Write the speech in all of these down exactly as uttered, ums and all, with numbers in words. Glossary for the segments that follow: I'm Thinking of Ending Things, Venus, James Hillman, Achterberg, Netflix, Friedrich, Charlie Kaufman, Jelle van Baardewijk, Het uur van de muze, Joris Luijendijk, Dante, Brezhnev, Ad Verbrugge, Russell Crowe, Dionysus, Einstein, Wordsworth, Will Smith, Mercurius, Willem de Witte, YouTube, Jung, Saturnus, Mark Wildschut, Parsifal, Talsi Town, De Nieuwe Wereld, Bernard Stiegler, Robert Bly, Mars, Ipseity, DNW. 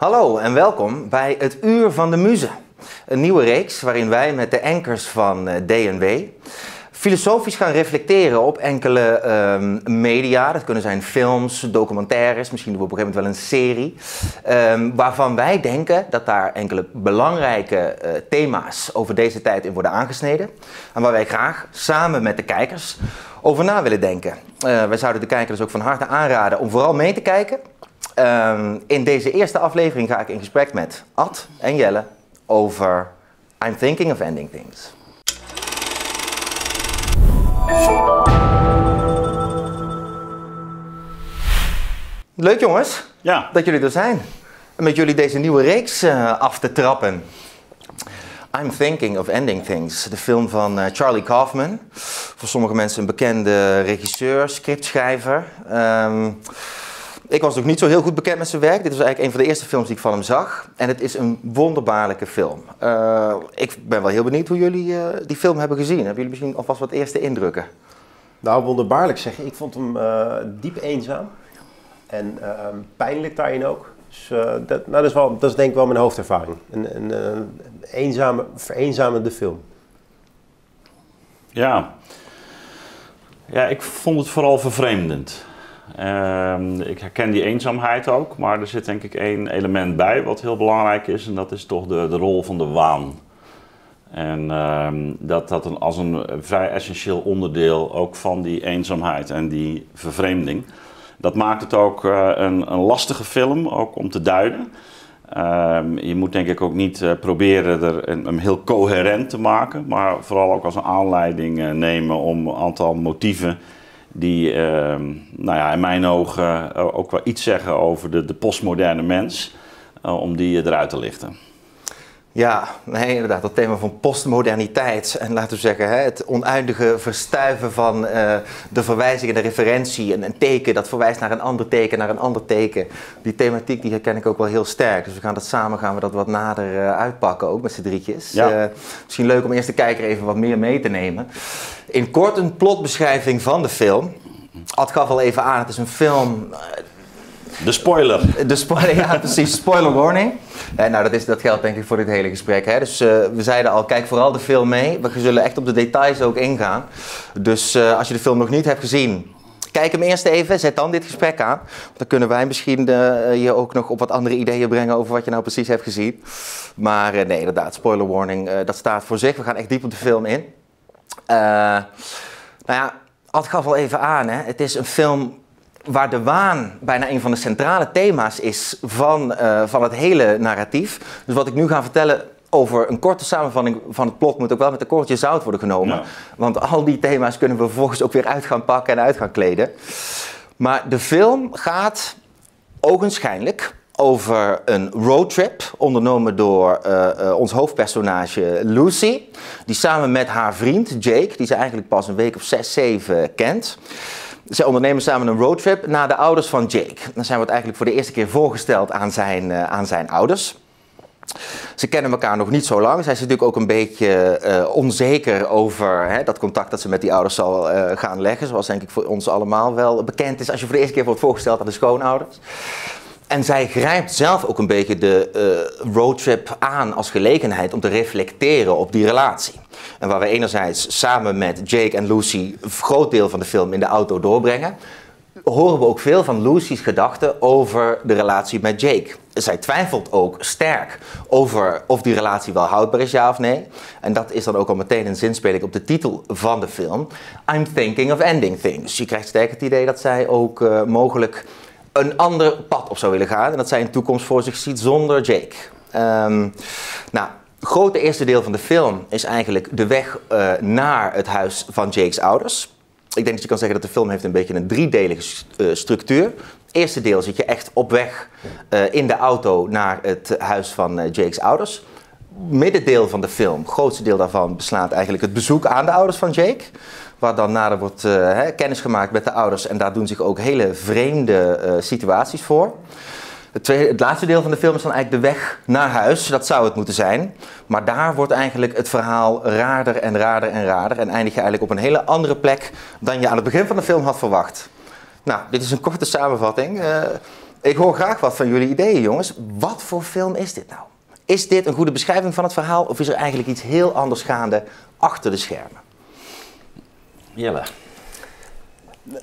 Hallo en welkom bij Het uur van de muze. Een nieuwe reeks waarin wij met de ankers van D N W filosofisch gaan reflecteren op enkele um, media. Dat kunnen zijn films, documentaires, misschien doen we op een gegeven moment wel een serie. Um, waarvan wij denken dat daar enkele belangrijke uh, thema's over deze tijd in worden aangesneden. En waar wij graag samen met de kijkers over na willen denken. Uh, wij zouden de kijkers dus ook van harte aanraden om vooral mee te kijken. Um, in deze eerste aflevering ga ik in gesprek met Ad en Jelle over I'm Thinking of Ending Things. Leuk jongens, ja, dat jullie er zijn. En met jullie deze nieuwe reeks uh, af te trappen. I'm Thinking of Ending Things, de film van uh, Charlie Kaufman. Voor sommige mensen een bekende regisseur, scriptschrijver. Um, Ik was nog niet zo heel goed bekend met zijn werk. Dit was eigenlijk een van de eerste films die ik van hem zag. En het is een wonderbaarlijke film. Uh, ik ben wel heel benieuwd hoe jullie uh, die film hebben gezien. Hebben jullie misschien alvast wat eerste indrukken? Nou, wonderbaarlijk zeg je. Ik vond hem uh, diep eenzaam. En uh, pijnlijk daarin ook. Dus uh, dat, nou, dat, is wel, dat is denk ik wel mijn hoofdervaring. Een, een, een eenzame, vereenzamende film. Ja. Ja, ik vond het vooral vervreemdend. Um, ik herken die eenzaamheid ook, maar er zit denk ik één element bij wat heel belangrijk is en dat is toch de, de rol van de waan. En um, dat dat een, als een vrij essentieel onderdeel ook van die eenzaamheid en die vervreemding. Dat maakt het ook uh, een, een lastige film, ook om te duiden. Um, je moet denk ik ook niet uh, proberen er een, hem heel coherent te maken, maar vooral ook als een aanleiding uh, nemen om een aantal motieven die uh, nou ja, in mijn ogen uh, ook wel iets zeggen over de, de postmoderne mens, uh, om die eruit te lichten. Ja, nee, inderdaad, dat thema van postmoderniteit en laten we zeggen hè, het oneindige verstuiven van uh, de verwijzing en de referentie en een teken dat verwijst naar een ander teken, naar een ander teken. Die thematiek die herken ik ook wel heel sterk, dus we gaan dat samen gaan we dat wat nader uh, uitpakken ook met z'n drietjes. Ja. Uh, misschien leuk om eerst de kijker even wat meer mee te nemen. In kort een plotbeschrijving van de film. Ad gaf al even aan, het is een film... Uh, De spoiler. De spoiler, ja precies. Spoiler warning. Eh, nou, dat, is, dat geldt denk ik voor dit hele gesprek. Hè? Dus uh, we zeiden al, kijk vooral de film mee. We zullen echt op de details ook ingaan. Dus uh, als je de film nog niet hebt gezien, kijk hem eerst even. Zet dan dit gesprek aan. Dan kunnen wij misschien uh, je ook nog op wat andere ideeën brengen over wat je nou precies hebt gezien. Maar uh, nee, inderdaad, spoiler warning, uh, dat staat voor zich. We gaan echt diep op de film in. Uh, nou ja, Ad gaf al even aan, hè? Het is een film waar de waan bijna een van de centrale thema's is van, uh, van het hele narratief. Dus wat ik nu ga vertellen over een korte samenvatting van het plot moet ook wel met een korreltje zout worden genomen. Ja. Want al die thema's kunnen we vervolgens ook weer uit gaan pakken en uit gaan kleden. Maar de film gaat ogenschijnlijk over een roadtrip ondernomen door uh, uh, ons hoofdpersonage Lucy. Die samen met haar vriend Jake, die ze eigenlijk pas een week of zes, zeven kent... Zij ondernemen samen een roadtrip naar de ouders van Jake. Dan zijn we het eigenlijk voor de eerste keer voorgesteld aan zijn, uh, aan zijn ouders. Ze kennen elkaar nog niet zo lang. Zij is natuurlijk ook een beetje uh, onzeker over hè, dat contact dat ze met die ouders zal uh, gaan leggen. Zoals denk ik voor ons allemaal wel bekend is als je voor de eerste keer wordt voorgesteld aan de schoonouders. En zij grijpt zelf ook een beetje de uh, roadtrip aan als gelegenheid om te reflecteren op die relatie. En waar we enerzijds samen met Jake en Lucy een groot deel van de film in de auto doorbrengen, horen we ook veel van Lucy's gedachten over de relatie met Jake. Zij twijfelt ook sterk over of die relatie wel houdbaar is, ja of nee. En dat is dan ook al meteen een zinspeling op de titel van de film. I'm Thinking of Ending Things. Je krijgt sterk het idee dat zij ook uh, mogelijk een ander pad op zou willen gaan en dat zij een toekomst voor zich ziet zonder Jake. Um, nou, het grote eerste deel van de film is eigenlijk de weg uh, naar het huis van Jake's ouders. Ik denk dat je kan zeggen dat de film heeft een beetje een driedelige st uh, structuur. Het eerste deel zit je echt op weg uh, in de auto naar het huis van uh, Jake's ouders. Middendeel van de film, het grootste deel daarvan, beslaat eigenlijk het bezoek aan de ouders van Jake. Waar dan nader wordt uh, hè, kennis gemaakt met de ouders en daar doen zich ook hele vreemde uh, situaties voor. Het, tweede, het laatste deel van de film is dan eigenlijk de weg naar huis, dat zou het moeten zijn. Maar daar wordt eigenlijk het verhaal raarder en raarder en raarder en eindig je eigenlijk op een hele andere plek dan je aan het begin van de film had verwacht. Nou, dit is een korte samenvatting. Uh, Ik hoor graag wat van jullie ideeën, jongens. Wat voor film is dit nou? Is dit een goede beschrijving van het verhaal of is er eigenlijk iets heel anders gaande achter de schermen? Jelle.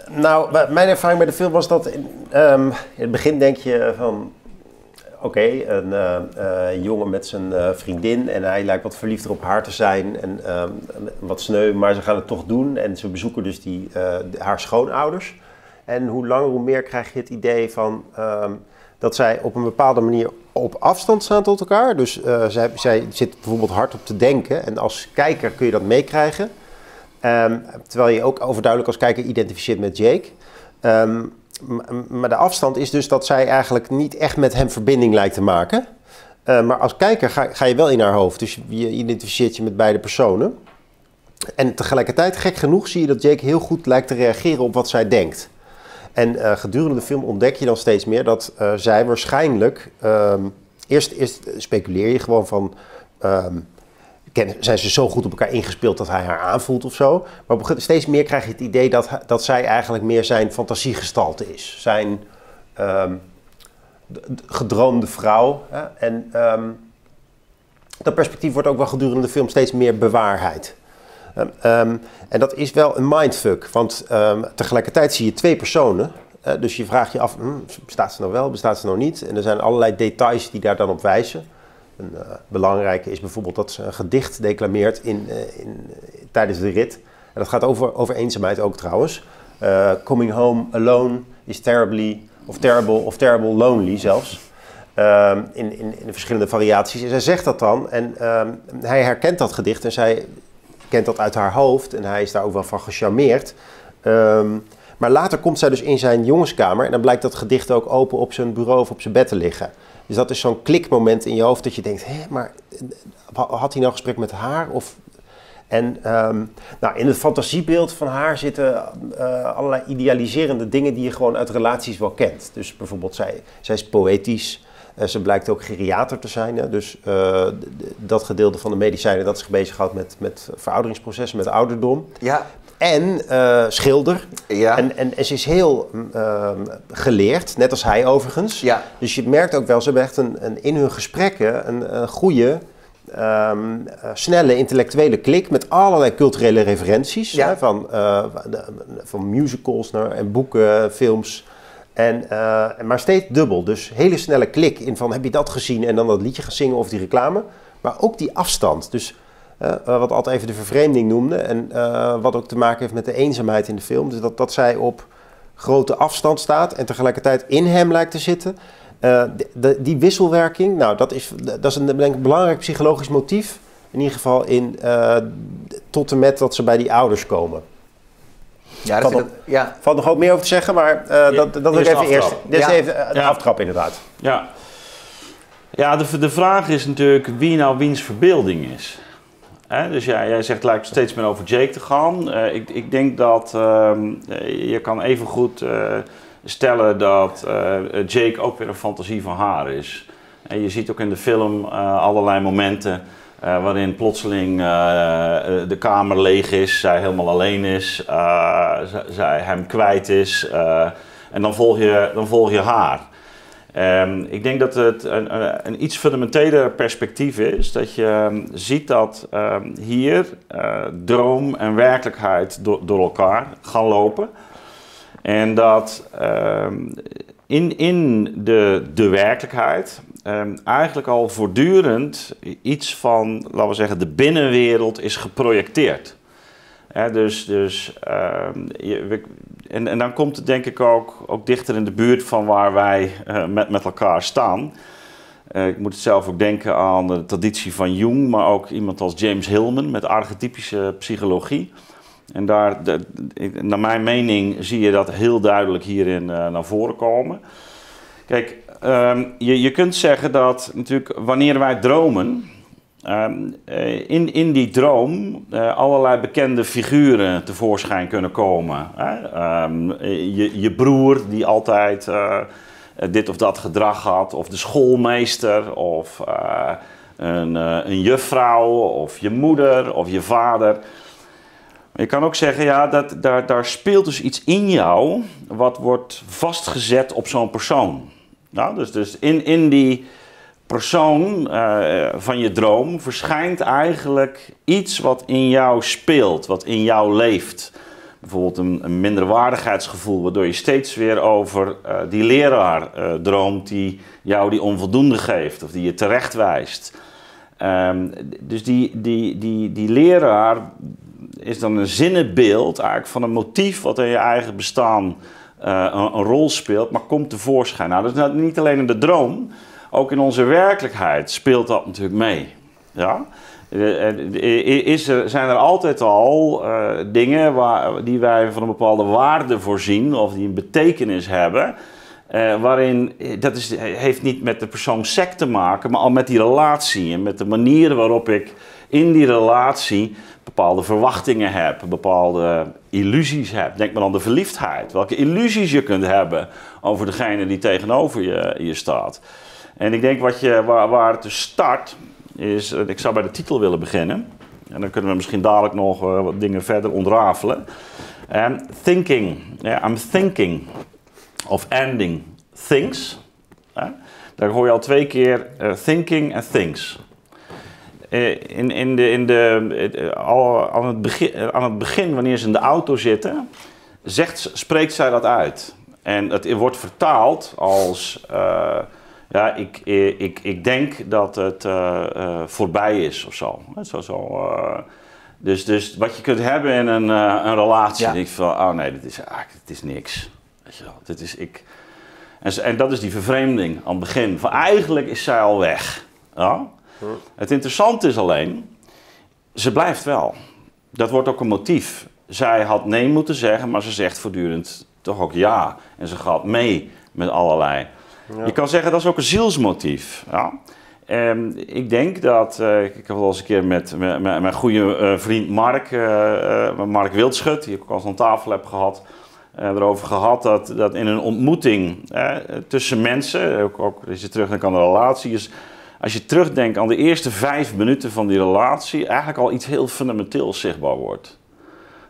Nou, mijn ervaring bij de film was dat in, um, in het begin denk je van... Oké, okay, een uh, uh, jongen met zijn uh, vriendin en hij lijkt wat verliefder op haar te zijn en uh, wat sneu, maar ze gaan het toch doen. En ze bezoeken dus die, uh, haar schoonouders. En hoe langer hoe meer krijg je het idee van um, dat zij op een bepaalde manier op afstand staan tot elkaar. Dus uh, zij, zij zit bijvoorbeeld hardop te denken en als kijker kun je dat meekrijgen. Um, terwijl je ook overduidelijk als kijker identificeert met Jake. Um, maar de afstand is dus dat zij eigenlijk niet echt met hem verbinding lijkt te maken. Uh, maar als kijker ga, ga je wel in haar hoofd. Dus je identificeert je met beide personen. En tegelijkertijd, gek genoeg, zie je dat Jake heel goed lijkt te reageren op wat zij denkt. En uh, gedurende de film ontdek je dan steeds meer dat uh, zij waarschijnlijk... Um, eerst, eerst speculeer je gewoon van... Um, zijn ze zo goed op elkaar ingespeeld dat hij haar aanvoelt of zo. Maar steeds meer krijg je het idee dat, dat zij eigenlijk meer zijn fantasiegestalte is. Zijn um, gedroomde vrouw. Ja? En um, dat perspectief wordt ook wel gedurende de film steeds meer bewaarheid. Um, um, en dat is wel een mindfuck. Want um, tegelijkertijd zie je twee personen. Uh, dus je vraagt je af, hmm, bestaat ze nou wel, bestaat ze nou niet? En er zijn allerlei details die daar dan op wijzen. Een uh, belangrijke is bijvoorbeeld dat ze een gedicht declameert in, uh, in, uh, tijdens de rit. En dat gaat over, over eenzaamheid ook trouwens. Uh, coming home alone is terribly, of terrible, of terrible lonely zelfs. Uh, in, in, in verschillende variaties. En zij zegt dat dan en uh, hij herkent dat gedicht en zij kent dat uit haar hoofd. En hij is daar ook wel van gecharmeerd. Um, maar later komt zij dus in zijn jongenskamer en dan blijkt dat gedicht ook open op zijn bureau of op zijn bed te liggen. Dus dat is zo'n klikmoment in je hoofd dat je denkt, hé, maar had hij nou gesprek met haar? Of... En um, nou, in het fantasiebeeld van haar zitten uh, allerlei idealiserende dingen die je gewoon uit relaties wel kent. Dus bijvoorbeeld, zij, zij is poëtisch, uh, ze blijkt ook geriater te zijn. Hè? Dus uh, dat gedeelte van de medicijnen dat zich bezighoudt met, met verouderingsprocessen, met ouderdom. Ja. En uh, schilder. Ja. En, en, en ze is heel uh, geleerd, net als hij overigens. Ja. Dus je merkt ook wel, ze hebben echt een, een, in hun gesprekken een, een goede, um, snelle intellectuele klik met allerlei culturele referenties. Ja. Hè, van, uh, van musicals naar, en boeken, films. En, uh, maar steeds dubbel. Dus hele snelle klik in van heb je dat gezien en dan dat liedje gaan zingen of die reclame. Maar ook die afstand. Dus... Uh, wat altijd even de vervreemding noemde en uh, wat ook te maken heeft met de eenzaamheid in de film. Dus dat, dat zij op grote afstand staat en tegelijkertijd in hem lijkt te zitten. Uh, de, de, die wisselwerking, nou, dat is, dat is een denk ik, belangrijk psychologisch motief. In ieder geval in, uh, tot en met dat ze bij die ouders komen. Ja, dat valt, nog, het, ja. valt nog ook meer over te zeggen, maar uh, ja, dat, dat is even eerst. Dit is even de ja. aftrap inderdaad. Ja, ja de, de vraag is natuurlijk wie nou wiens verbeelding is. He, dus ja, jij zegt, lijkt steeds meer over Jake te gaan. Uh, ik, ik denk dat uh, je kan even goed uh, stellen dat uh, Jake ook weer een fantasie van haar is. En je ziet ook in de film uh, allerlei momenten uh, waarin plotseling uh, de kamer leeg is, zij helemaal alleen is, uh, zij hem kwijt is uh, en dan volg je, dan volg je haar. Um, ik denk dat het een, een, een iets fundamenteler perspectief is, dat je um, ziet dat um, hier uh, droom en werkelijkheid do door elkaar gaan lopen. En dat um, in, in de, de werkelijkheid um, eigenlijk al voortdurend iets van, laten we zeggen, de binnenwereld is geprojecteerd. He, dus, dus, um, je, we, en, en dan komt het denk ik ook, ook dichter in de buurt van waar wij uh, met, met elkaar staan. Uh, ik moet zelf ook denken aan de traditie van Jung, maar ook iemand als James Hillman met archetypische psychologie. En daar, de, naar mijn mening, zie je dat heel duidelijk hierin uh, naar voren komen. Kijk, um, je, je kunt zeggen dat natuurlijk wanneer wij dromen... Um, in, in die droom uh, allerlei bekende figuren tevoorschijn kunnen komen. Hè? Um, je, je broer die altijd uh, dit of dat gedrag had, of de schoolmeester, of uh, een, uh, een juffrouw, of je moeder, of je vader. Je kan ook zeggen, ja, dat, daar, daar speelt dus iets in jou wat wordt vastgezet op zo'n persoon. Nou, dus dus in, in die persoon uh, van je droom verschijnt eigenlijk iets wat in jou speelt, wat in jou leeft. Bijvoorbeeld een, een minderwaardigheidsgevoel, waardoor je steeds weer over uh, die leraar uh, droomt die jou die onvoldoende geeft of die je terecht wijst. Um, dus die, die, die, die leraar is dan een zinnenbeeld eigenlijk van een motief wat in je eigen bestaan uh, een, een rol speelt, maar komt tevoorschijn. Nou, dat is niet alleen in de droom, ook in onze werkelijkheid speelt dat natuurlijk mee. Ja? Is er, zijn er altijd al uh, dingen waar, die wij van een bepaalde waarde voorzien of die een betekenis hebben, uh, waarin, dat is, heeft niet met de persoon sec te maken, maar al met die relatie en met de manier waarop ik in die relatie bepaalde verwachtingen heb, bepaalde illusies heb. Denk maar aan de verliefdheid, welke illusies je kunt hebben over degene die tegenover je, je staat. En ik denk wat je, waar, waar het dus start is, ik zou bij de titel willen beginnen. En dan kunnen we misschien dadelijk nog uh, wat dingen verder ontrafelen. Um, thinking, yeah, I'm thinking of ending things. Uh, daar hoor je al twee keer uh, thinking en things. Uh, in, in de, in de, uh, al aan het, begin, uh, aan het begin, wanneer ze in de auto zitten, zegt, spreekt zij dat uit. En het wordt vertaald als... Uh, Ja, ik, ik, ik denk dat het uh, uh, voorbij is of zo. zo, zo uh, dus, dus wat je kunt hebben in een, uh, een relatie. Ja. Ik van, oh nee, dit is, ah, dit is niks. Weet je wel, dit is ik. En, en dat is die vervreemding aan het begin. Van, eigenlijk is zij al weg. Ja? Hm. Het interessante is alleen, ze blijft wel. Dat wordt ook een motief. Zij had nee moeten zeggen, maar ze zegt voortdurend toch ook ja. En ze gaat mee met allerlei... Ja. Je kan zeggen, dat is ook een zielsmotief. Ja. En ik denk dat, uh, ik heb wel eens een keer met, met, met mijn goede uh, vriend Mark, uh, uh, Mark Wildschut, die ik ook al eens aan tafel heb gehad, uh, erover gehad dat, dat in een ontmoeting uh, tussen mensen, ook, ook als je terugdenkt aan de relatie, is, als je terugdenkt aan de eerste vijf minuten van die relatie, eigenlijk al iets heel fundamenteels zichtbaar wordt.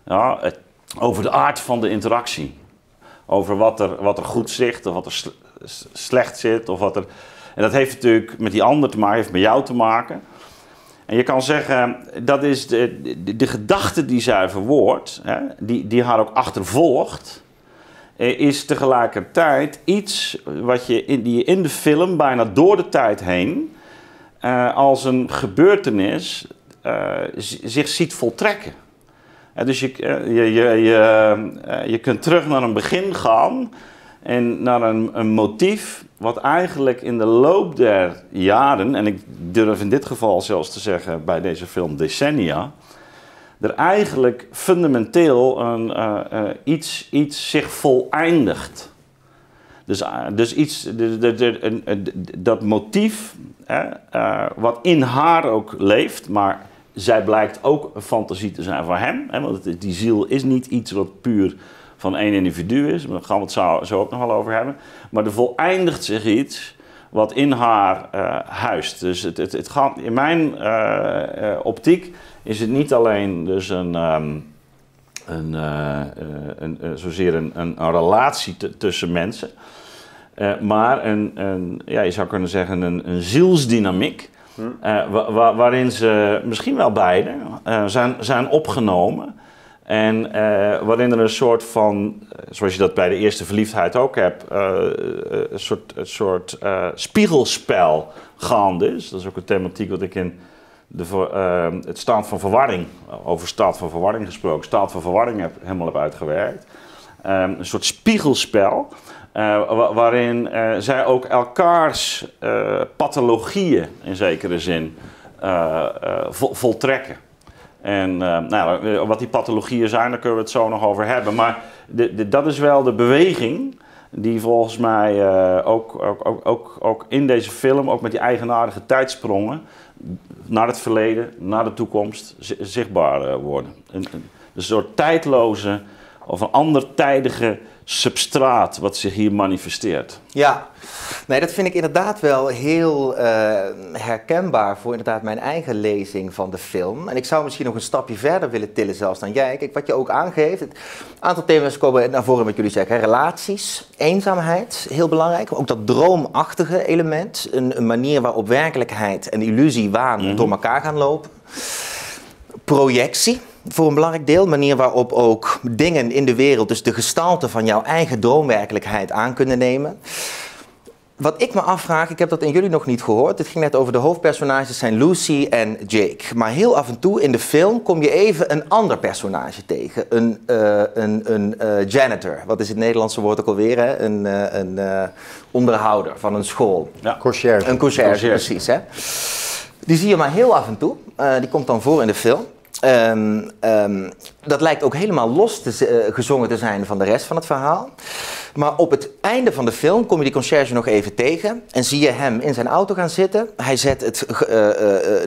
Ja, het, over de aard van de interactie. Over wat er, wat er goed zit of wat er slecht zit. Of wat er... En dat heeft natuurlijk met die ander te maken, heeft met jou te maken. En je kan zeggen, dat is de, de, de gedachte die zij verwoordt, hè, die, die haar ook achtervolgt, is tegelijkertijd iets wat je in, die in de film bijna door de tijd heen eh, als een gebeurtenis eh, zich ziet voltrekken. En dus je, je, je, je, je kunt terug naar een begin gaan en naar een, een motief wat eigenlijk in de loop der jaren, en ik durf in dit geval zelfs te zeggen bij deze film decennia, er eigenlijk fundamenteel een, uh, uh, iets, iets zich voleindigt. Dus, uh, dus iets, de, de, de, de, de, de, dat motief eh, uh, wat in haar ook leeft, maar... Zij blijkt ook een fantasie te zijn van hem. Hè, want het, die ziel is niet iets wat puur van één individu is. Daar gaan we het zo, zo ook nog wel over hebben. Maar er voleindigt zich iets wat in haar uh, huist. Dus het, het, het gaat, in mijn uh, uh, optiek is het niet alleen dus een, um, een, uh, een, uh, zozeer een, een, een relatie tussen mensen. Uh, maar een, een, ja, je zou kunnen zeggen een, een zielsdynamiek. Uh, wa wa waarin ze misschien wel beide uh, zijn, zijn opgenomen. En uh, waarin er een soort van, zoals je dat bij de eerste verliefdheid ook hebt, uh, een soort, een soort uh, spiegelspel gaande is. Dat is ook een thematiek wat ik in de, uh, het staat van verwarring, over staat van verwarring gesproken, staat van verwarring heb, helemaal heb uitgewerkt. Uh, een soort spiegelspel uh, wa waarin uh, zij ook elkaars uh, pathologieën in zekere zin uh, uh, vol voltrekken. En uh, nou, wat die pathologieën zijn, daar kunnen we het zo nog over hebben. Maar de, de, dat is wel de beweging die volgens mij uh, ook, ook, ook, ook, ook in deze film, ook met die eigenaardige tijdsprongen, naar het verleden, naar de toekomst zichtbaar uh, worden. Een, een soort tijdloze... of een andertijdige substraat wat zich hier manifesteert. Ja, nee, dat vind ik inderdaad wel heel uh, herkenbaar voor inderdaad mijn eigen lezing van de film. En ik zou misschien nog een stapje verder willen tillen zelfs dan jij. Kijk, wat je ook aangeeft, het aantal thema's komen naar voren wat jullie zeggen. Hè? Relaties, eenzaamheid, heel belangrijk. Maar ook dat droomachtige element, een, een manier waarop werkelijkheid en illusie, waan mm-hmm. door elkaar gaan lopen. Projectie. Voor een belangrijk deel, manier waarop ook dingen in de wereld, dus de gestalte van jouw eigen droomwerkelijkheid aan kunnen nemen. Wat ik me afvraag, ik heb dat in jullie nog niet gehoord, het ging net over de hoofdpersonages zijn Lucy en Jake. Maar heel af en toe in de film kom je even een ander personage tegen. Een, uh, een, een uh, janitor, wat is het Nederlandse woord ook alweer, hè? Een, uh, een uh, onderhouder van een school. Ja. Conciërge. Een conciërge, precies. Hè? Die zie je maar heel af en toe, uh, die komt dan voor in de film. Um, um, dat lijkt ook helemaal los te, uh, gezongen te zijn van de rest van het verhaal. Maar op het einde van de film kom je die conciërge nog even tegen en zie je hem in zijn auto gaan zitten. Hij zet het, uh, uh,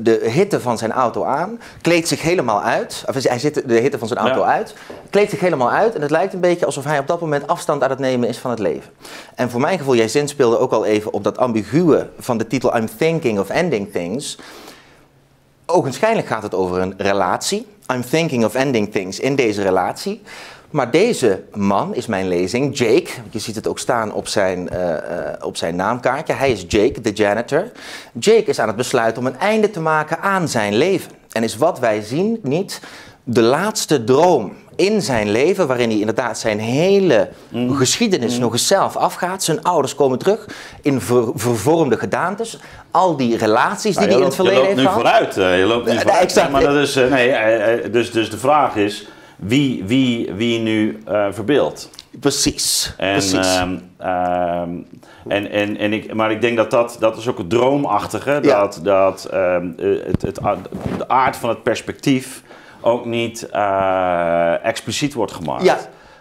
de hitte van zijn auto aan, kleedt zich helemaal uit. Of hij zet de hitte van zijn auto ja. uit, kleedt zich helemaal uit en het lijkt een beetje alsof hij op dat moment afstand aan het nemen is van het leven. En voor mijn gevoel, jij zinspeelde ook al even op dat ambiguë van de titel I'm Thinking of Ending Things. Oogenschijnlijk gaat het over een relatie. I'm thinking of ending things in deze relatie. Maar deze man is mijn lezing, Jake. Je ziet het ook staan op zijn, uh, uh, op zijn naamkaartje. Hij is Jake, de janitor. Jake is aan het besluiten om een einde te maken aan zijn leven. En is wat wij zien niet de laatste droom in zijn leven, waarin hij inderdaad zijn hele mm. geschiedenis mm. nog eens zelf afgaat. Zijn ouders komen terug in ver, vervormde gedaantes. Al die relaties die nou, hij in het verleden heeft gehad. Je loopt nu vooruit. Je loopt nu vooruit. Exact. Maar dat is, nee, dus, dus de vraag is wie, wie, wie nu uh, verbeeldt. Precies. En, Precies. Um, um, en, en, en ik, maar ik denk dat dat, dat is ook het droomachtige. Ja. Dat, dat um, het, het, het, de aard van het perspectief ook niet uh, expliciet wordt gemaakt. Ja.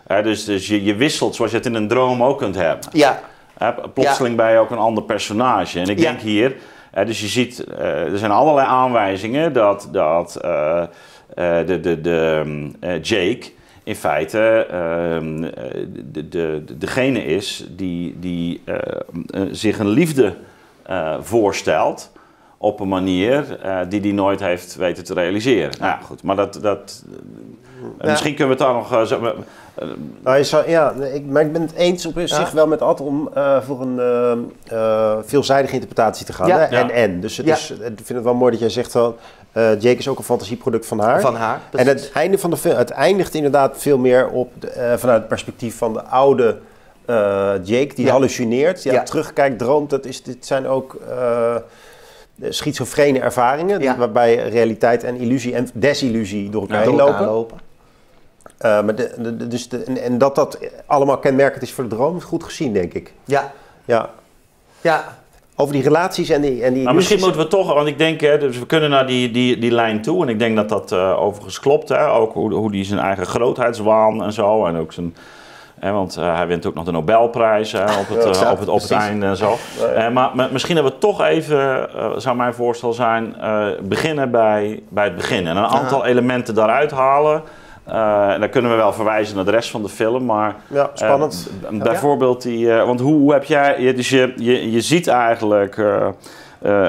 Uh, dus dus je, je wisselt zoals je het in een droom ook kunt hebben. Ja. Uh, plotseling ja. ben je ook een ander personage. En ik ja. denk hier, uh, dus je ziet, uh, er zijn allerlei aanwijzingen dat, dat uh, uh, de, de, de, uh, Jake in feite uh, de, de, degene is die, die uh, uh, zich een liefde uh, voorstelt op een manier uh, die hij nooit heeft weten te realiseren. Ja. Nou goed, maar dat... dat uh, ja. Misschien kunnen we het daar nog... Uh, zo, uh, nou, zou, ja, ik, maar ik ben het eens op ja. zich wel met Ad om uh, voor een uh, uh, veelzijdige interpretatie te gaan. Ja. Ja. En, en. Dus het ja. is, ik vind het wel mooi dat jij zegt van... Uh, Jake is ook een fantasieproduct van haar. Van haar, precies. En het einde van de film, het eindigt inderdaad veel meer op de, uh, vanuit het perspectief van de oude uh, Jake. Die ja. hallucineert, die ja. terugkijkt, droomt. Dat is, dit zijn ook... Uh, schizofrene ervaringen, ja. waarbij realiteit en illusie en desillusie door elkaar ja, heen lopen. lopen. Uh, maar de, de, dus de, en, en dat dat allemaal kenmerkend is voor de droom, is goed gezien, denk ik. Ja. Ja. ja. Over die relaties en die... En die nou, misschien moeten we toch, want ik denk, hè, dus we kunnen naar die, die, die lijn toe. En ik denk dat dat uh, overigens klopt, hè. Ook hoe, hoe die zijn eigen grootheidswaan en zo. En ook zijn... Eh, want uh, hij wint ook nog de Nobelprijs eh, op het, ja, uh, op het, op het einde en zo. Ja, ja. Eh, maar met, misschien hebben we toch even, uh, zou mijn voorstel zijn, uh, beginnen bij, bij het begin. En een aantal Aha. elementen daaruit halen. Uh, en dan kunnen we wel verwijzen naar de rest van de film. Maar ja, spannend. Uh, ja, bijvoorbeeld, die, uh, want hoe, hoe heb jij, dus je, je, je ziet eigenlijk uh, uh,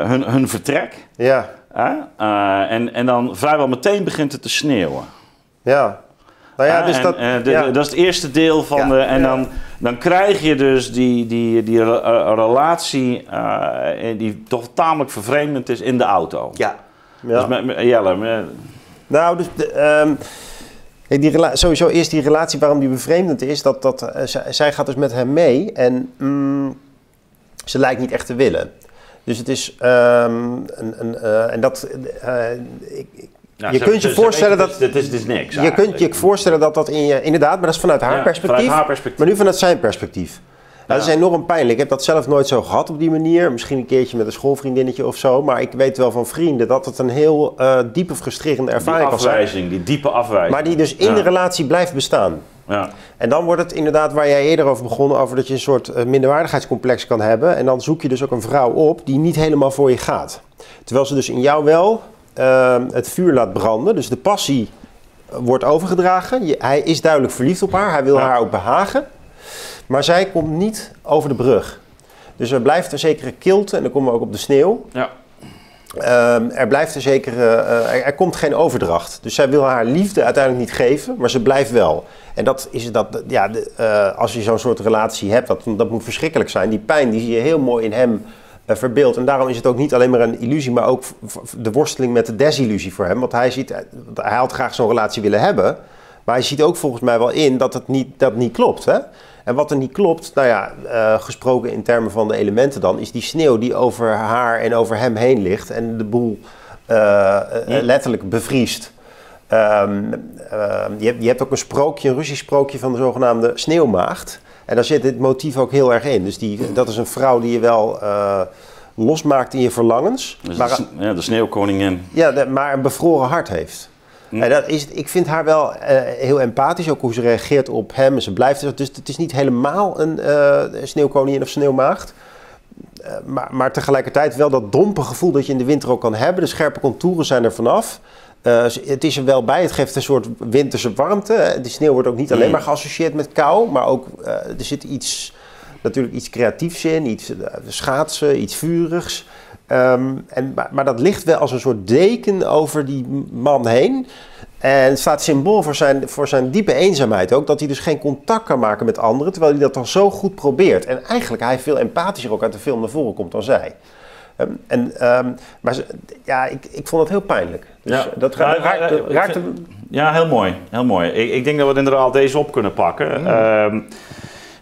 hun, hun vertrek. Ja. Eh? Uh, en, en dan vrijwel meteen begint het te sneeuwen. Ja. Nou ja, dus en, dat, en, de, ja. dat is het eerste deel van ja, de... En ja. dan, dan krijg je dus die, die, die relatie uh, die toch tamelijk vervreemdend is in de auto. Ja. ja. Dus met, met, Jelle... Met... Nou, dus... De, um... Die sowieso eerst die relatie waarom die bevreemdend is. Dat, dat, uh, zij gaat dus met hem mee en mm, ze lijkt niet echt te willen. Dus het is... Um, een, een, uh, en dat... Uh, ik, Nou, je kunt je voorstellen dat... Het is dus niks. Je kunt je voorstellen dat dat in je... Inderdaad, maar dat is vanuit haar, ja, perspectief, vanuit haar perspectief. Maar nu vanuit zijn perspectief. Ja. Nou, dat is enorm pijnlijk. Ik heb dat zelf nooit zo gehad op die manier. Misschien een keertje met een schoolvriendinnetje of zo. Maar ik weet wel van vrienden dat het een heel uh, diepe, frustrerende ervaring die afwijzing, kan zijn. Die diepe afwijzing. Maar die dus in ja. de relatie blijft bestaan. Ja. En dan wordt het inderdaad waar jij eerder over begon, over dat je een soort minderwaardigheidscomplex kan hebben. En dan zoek je dus ook een vrouw op die niet helemaal voor je gaat. Terwijl ze dus in jou wel... Uh, het vuur laat branden, dus de passie wordt overgedragen. Je, hij is duidelijk verliefd op haar, hij wil ja. haar ook behagen. Maar zij komt niet over de brug. Dus er blijft een zekere kilte, en dan komen we ook op de sneeuw. Ja. Um, er blijft een zekere, uh, er, er komt geen overdracht. Dus zij wil haar liefde uiteindelijk niet geven, maar ze blijft wel. En dat is dat, ja, de, uh, als je zo'n soort relatie hebt, dat, dat moet verschrikkelijk zijn. Die pijn, die zie je heel mooi in hem uh, verbeeld. En daarom is het ook niet alleen maar een illusie, maar ook de worsteling met de desillusie voor hem. Want hij ziet, hij had graag zo'n relatie willen hebben, maar hij ziet ook volgens mij wel in dat het niet, dat niet klopt, hè? En wat er niet klopt, nou ja, uh, gesproken in termen van de elementen dan, is die sneeuw die over haar en over hem heen ligt en de boel uh, uh, ja. letterlijk bevriest. Um, uh, je, hebt, je hebt ook een sprookje, een Russisch sprookje van de zogenaamde sneeuwmaagd. En daar zit dit motief ook heel erg in. Dus die, dat is een vrouw die je wel uh, losmaakt in je verlangens. Dus maar, de, ja, de sneeuwkoningin. Ja, de, maar een bevroren hart heeft. Ja. En dat is, ik vind haar wel uh, heel empathisch, ook hoe ze reageert op hem en ze blijft. Dus het is niet helemaal een uh, sneeuwkoningin of sneeuwmaagd. Uh, maar, maar tegelijkertijd wel dat dompe gevoel dat je in de winter ook kan hebben. De scherpe contouren zijn er vanaf. Uh, het is er wel bij, het geeft een soort winterse warmte. De sneeuw wordt ook niet alleen maar geassocieerd met kou, maar ook uh, er zit iets, natuurlijk iets creatiefs in, iets uh, schaatsen, iets vurigs. Um, en, maar, maar dat ligt wel als een soort deken over die man heen. En staat symbool voor zijn, voor zijn diepe eenzaamheid ook. Dat hij dus geen contact kan maken met anderen. Terwijl hij dat dan zo goed probeert. En eigenlijk hij veel empathischer ook uit de film naar voren komt dan zij. Um, en, um, maar ja, ik, ik vond dat heel pijnlijk. Dus ja. dat ra ja, raakt, raakt, raakt vind, de... ja, heel mooi. Heel mooi. Ik, ik denk dat we inderdaad deze op kunnen pakken. Mm. Um,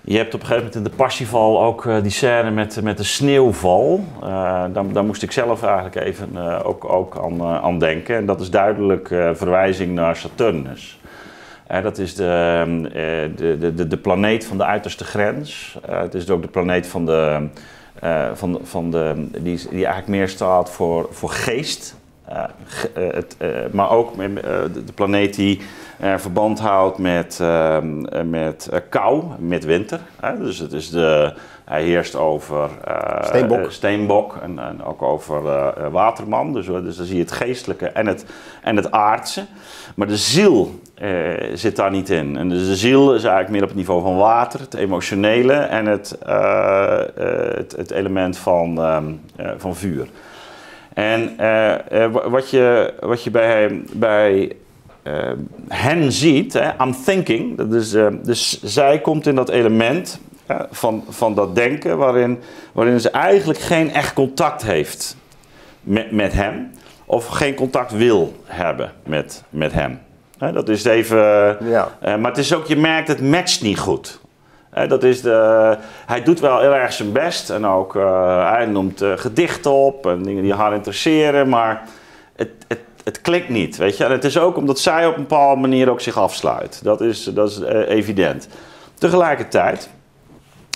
Je hebt op een gegeven moment in de Parsifal ook uh, die scène met, met de sneeuwval. Uh, daar, daar moest ik zelf eigenlijk even uh, ook, ook aan, uh, aan denken. En dat is duidelijk uh, verwijzing naar Saturnus. Uh, dat is de, uh, de, de, de planeet van de uiterste grens. Uh, het is ook de planeet van de, uh, van, van de, die, die eigenlijk meer staat voor, voor geest. Uh, ge, uh, het, uh, maar ook uh, de planeet die uh, verband houdt met, uh, met uh, kou, met winter. Uh, dus het is de, hij heerst over uh, steenbok, uh, steenbok en, en ook over uh, waterman. Dus, uh, dus dan zie je het geestelijke en het, en het aardse. Maar de ziel uh, zit daar niet in. En dus de ziel is eigenlijk meer op het niveau van water, het emotionele en het, uh, uh, het, het element van, um, uh, van vuur. En uh, uh, wat je, wat je bij, bij uh, hen ziet, hè, I'm thinking, dat is, uh, dus zij komt in dat element uh, van, van dat denken waarin, waarin ze eigenlijk geen echt contact heeft met, met hem. Of geen contact wil hebben met, met hem. Uh, dat is even, ja. uh, maar het is ook, je merkt het matcht niet goed. Dat is de, hij doet wel heel erg zijn best en ook uh, hij noemt uh, gedichten op en dingen die haar interesseren, maar het, het, het klikt niet, weet je. En het is ook omdat zij op een bepaalde manier ook zich afsluit. Dat is, dat is uh, evident. Tegelijkertijd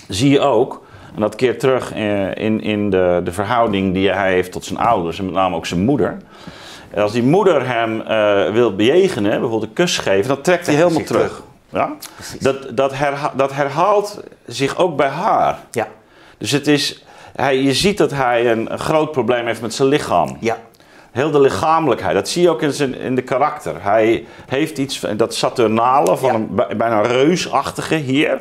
zie je ook, en dat keert terug in, in, in de, de verhouding die hij heeft tot zijn ouders en met name ook zijn moeder. En als die moeder hem uh, wil bejegenen, bijvoorbeeld een kus geven, dan trekt hij helemaal terug. terug. Ja? Dat, dat, herhaalt, dat herhaalt zich ook bij haar. Ja. Dus het is, hij, je ziet dat hij een, een groot probleem heeft met zijn lichaam. Ja. Heel de lichamelijkheid, dat zie je ook in, zijn, in de karakter. Hij heeft iets, dat saturnale, van ja. een, bijna reusachtige hier.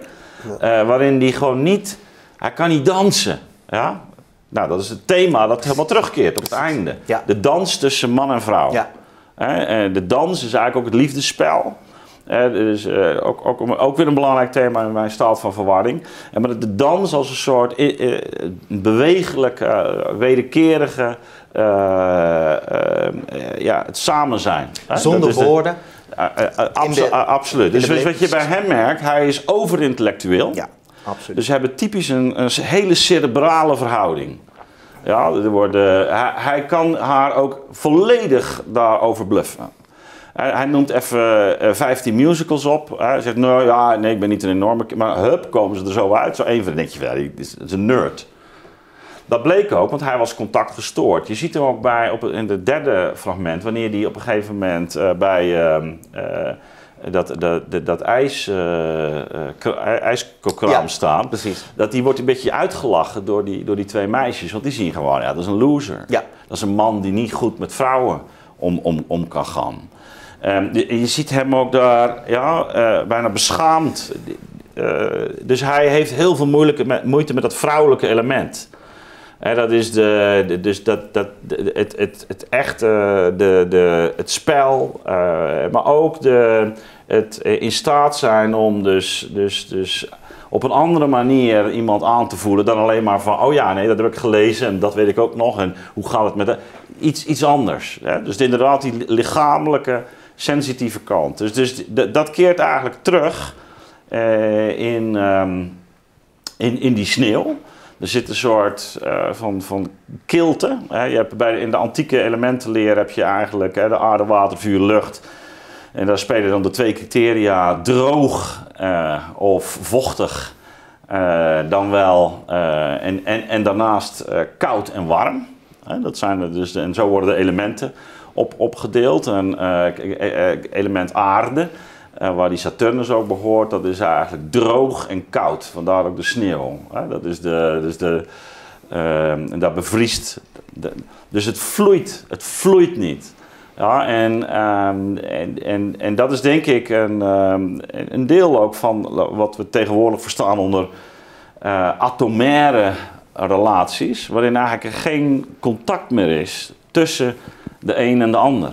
Ja. Uh, waarin hij gewoon niet, hij kan niet dansen. Ja? Nou, dat is het thema dat helemaal terugkeert op het einde. Ja. De dans tussen man en vrouw. Ja. Uh, de dans is eigenlijk ook het liefdesspel. Eh, dus eh, ook, ook, ook weer een belangrijk thema in mijn staat van verwarring. En maar de dans als een soort eh, bewegelijke, eh, wederkerige, eh, eh, ja, het samen zijn. Eh? Zonder woorden. Eh, eh, abso de, absoluut. Dus wat je bij hem merkt, hij is overintellectueel. Ja, absoluut. Dus ze hebben typisch een, een hele cerebrale verhouding. Ja, er worden, hij, hij kan haar ook volledig daarover bluffen. Hij noemt even vijftien musicals op. Hij zegt, nou ja, nee, ik ben niet een enorme... Maar hup, komen ze er zo uit. Zo één van de denk je, ja, dat is een nerd. Dat bleek ook, want hij was contactgestoord. Je ziet hem ook bij, op, in het derde fragment... wanneer hij op een gegeven moment uh, bij uh, uh, dat, dat, dat, dat ijs, uh, ijskokraam ja, staan... Precies. Dat die wordt een beetje uitgelachen door die, door die twee meisjes. Want die zien gewoon, ja, dat is een loser. Ja. Dat is een man die niet goed met vrouwen om, om, om kan gaan. Um, je, je ziet hem ook daar ja, uh, bijna beschaamd uh, dus hij heeft heel veel moeilijke, met, moeite met dat vrouwelijke element. He, dat is de, de, dus dat, dat, de, het, het, het echte, de, de, het spel, uh, maar ook de, het in staat zijn om dus, dus, dus op een andere manier iemand aan te voelen dan alleen maar van, oh ja, nee, dat heb ik gelezen en dat weet ik ook nog en hoe gaat het met dat? Iets, iets anders. He? Dus inderdaad die lichamelijke, sensitieve kant. Dus, dus dat keert eigenlijk terug uh, in, um, in, in die sneeuw. Er zit een soort uh, van, van kilte. Hè. Je hebt bij, in de antieke elementenleer heb je eigenlijk hè, de aarde, water, vuur, lucht. En daar spelen dan de twee criteria droog uh, of vochtig. Uh, dan wel, uh, en, en, en daarnaast uh, koud en warm. Hè, dat zijn er dus, en zo worden de elementen op, opgedeeld. En, uh, element aarde, Uh, waar die Saturnus ook behoort, dat is eigenlijk droog en koud. Vandaar ook de sneeuw. Hè? Dat is de, dus de, uh, en dat bevriest. De, dus het vloeit, het vloeit niet. Ja, en, um, en, en, en dat is denk ik een, um, een deel ook van wat we tegenwoordig verstaan onder uh, atomaire relaties. Waarin eigenlijk geen contact meer is tussen de een en de ander.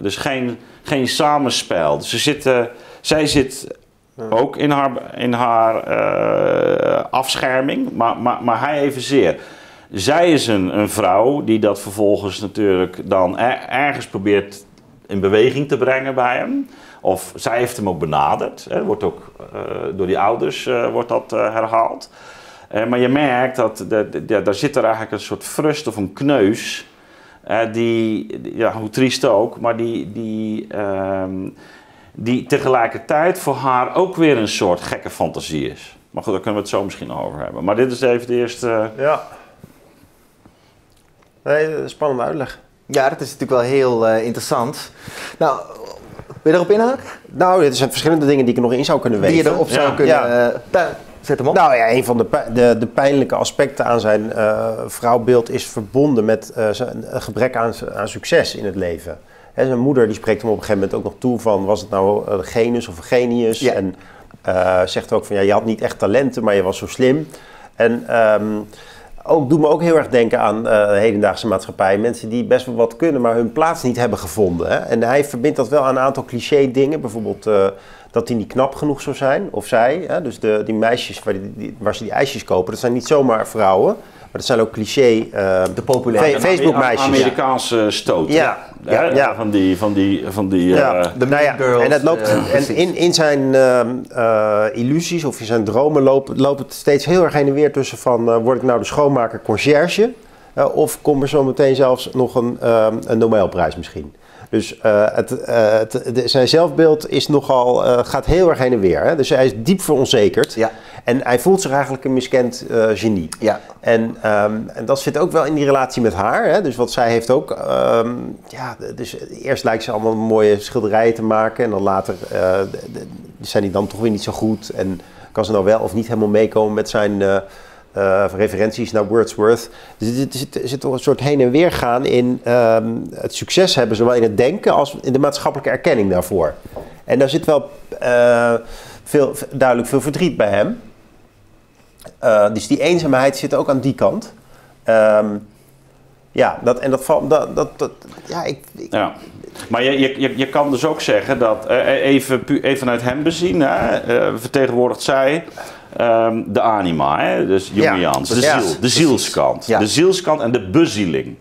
Dus geen... Geen samenspel. Dus ze zitten, zij zit ook in haar, in haar uh, afscherming, maar, maar, maar hij evenzeer. Zij is een, een vrouw die dat vervolgens natuurlijk dan er, ergens probeert in beweging te brengen bij hem. Of zij heeft hem ook benaderd. Hè. Wordt ook uh, door die ouders uh, wordt dat uh, herhaald. Uh, maar je merkt dat de, de, de, daar zit er eigenlijk een soort frust of een kneus. Uh, die, die, ja, hoe triest ook, maar die, die, uh, die tegelijkertijd voor haar ook weer een soort gekke fantasie is. Maar goed, daar kunnen we het zo misschien over hebben. Maar dit is even de eerste... Uh... Ja. Nee, spannende uitleg. Ja, dat is natuurlijk wel heel uh, interessant. Nou, wil je erop inhaken? Nou, er zijn verschillende dingen die ik nog in zou kunnen weten. Die je erop zou ja. kunnen... Ja. Uh, daar, zet hem op. Nou ja, een van de, de, de pijnlijke aspecten aan zijn uh, vrouwbeeld is verbonden met uh, zijn gebrek aan, aan succes in het leven. Hè, zijn moeder die spreekt hem op een gegeven moment ook nog toe van, was het nou uh, genus of genius? Ja. En uh, zegt ook van, ja, je had niet echt talenten, maar je was zo slim. En um, ook doet me ook heel erg denken aan uh, de hedendaagse maatschappij. Mensen die best wel wat kunnen, maar hun plaats niet hebben gevonden. Hè? En hij verbindt dat wel aan een aantal cliché dingen, bijvoorbeeld... Uh, dat hij niet knap genoeg zou zijn, of zij. Hè? Dus de, die meisjes waar, die, die, waar ze die ijsjes kopen, dat zijn niet zomaar vrouwen. Maar dat zijn ook cliché... Uh, de populaire Facebook-meisjes. Amerikaanse stoot. Ja. Ja, ja. Van die... Van die, van die ja. uh, de nou ja, girls. En, dat loopt, ja, en in, in zijn uh, uh, illusies of in zijn dromen loopt, loopt het steeds heel erg heen en weer tussen van... Uh, word ik nou de schoonmaker, conciërge? Uh, of kom er zo meteen zelfs nog een, uh, een Nobelprijs misschien? Dus uh, het, uh, het, de, zijn zelfbeeld is nogal, uh, gaat heel erg heen en weer. Hè? Dus hij is diep veronzekerd. Ja. En hij voelt zich eigenlijk een miskend uh, genie. Ja. En, um, en dat zit ook wel in die relatie met haar. Hè? Dus wat zij heeft ook... Um, ja, dus eerst lijkt ze allemaal mooie schilderijen te maken. En dan later uh, zijn die dan toch weer niet zo goed. En kan ze nou wel of niet helemaal meekomen met zijn... Uh, Uh, referenties naar Wordsworth. Dus er zit, zit, zit toch een soort heen en weer gaan in um, het succes hebben, zowel in het denken als in de maatschappelijke erkenning daarvoor. En daar zit wel uh, veel, duidelijk veel verdriet bij hem. Uh, dus die eenzaamheid zit ook aan die kant. Um, ja, dat, en dat valt. Dat, dat, dat, ja, ik, ik, ja. Maar je, je, je kan dus ook zeggen dat, uh, even, even vanuit hem bezien, hè, uh, vertegenwoordigt zij. Um, de anima, hè? Dus Jungiaans, ja, de ziel, de precies. zielskant. Ja. De zielskant en de bezieling.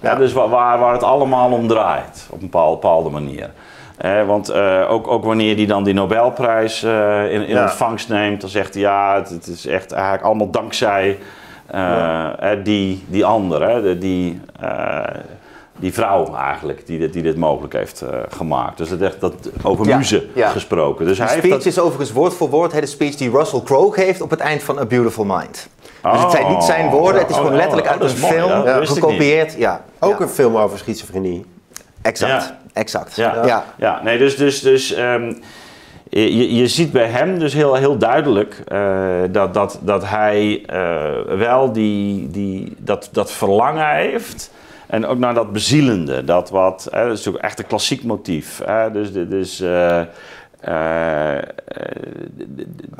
Ja. Ja, dus waar, waar het allemaal om draait, op een bepaalde manier. Eh, want uh, ook, ook wanneer hij dan die Nobelprijs uh, in, in ja. ontvangst neemt, dan zegt hij ja, het, het is echt eigenlijk allemaal dankzij uh, ja. die, die andere, die, uh, die vrouw eigenlijk, die, die dit mogelijk heeft uh, gemaakt. Dus dat echt dat over ja. muze ja. gesproken. Dus de hij speech heeft dat... is overigens woord voor woord de speech die Russell Crowe geeft op het eind van A Beautiful Mind. Oh. Dus het zijn niet zijn woorden, het is gewoon letterlijk uit oh, een mooi, film ja. uh, gekopieerd. Ja. Ook ja. een film over schizofrenie. Exact, ja. exact. Ja. Ja. Ja. ja, nee, dus, dus, dus um, je, je ziet bij hem dus heel, heel duidelijk uh, dat, dat, dat hij uh, wel die, die, dat, dat verlangen heeft. En ook naar dat bezielende, dat wat, hè, dat is natuurlijk echt een klassiek motief. Hè? Dus, dus uh, Uh,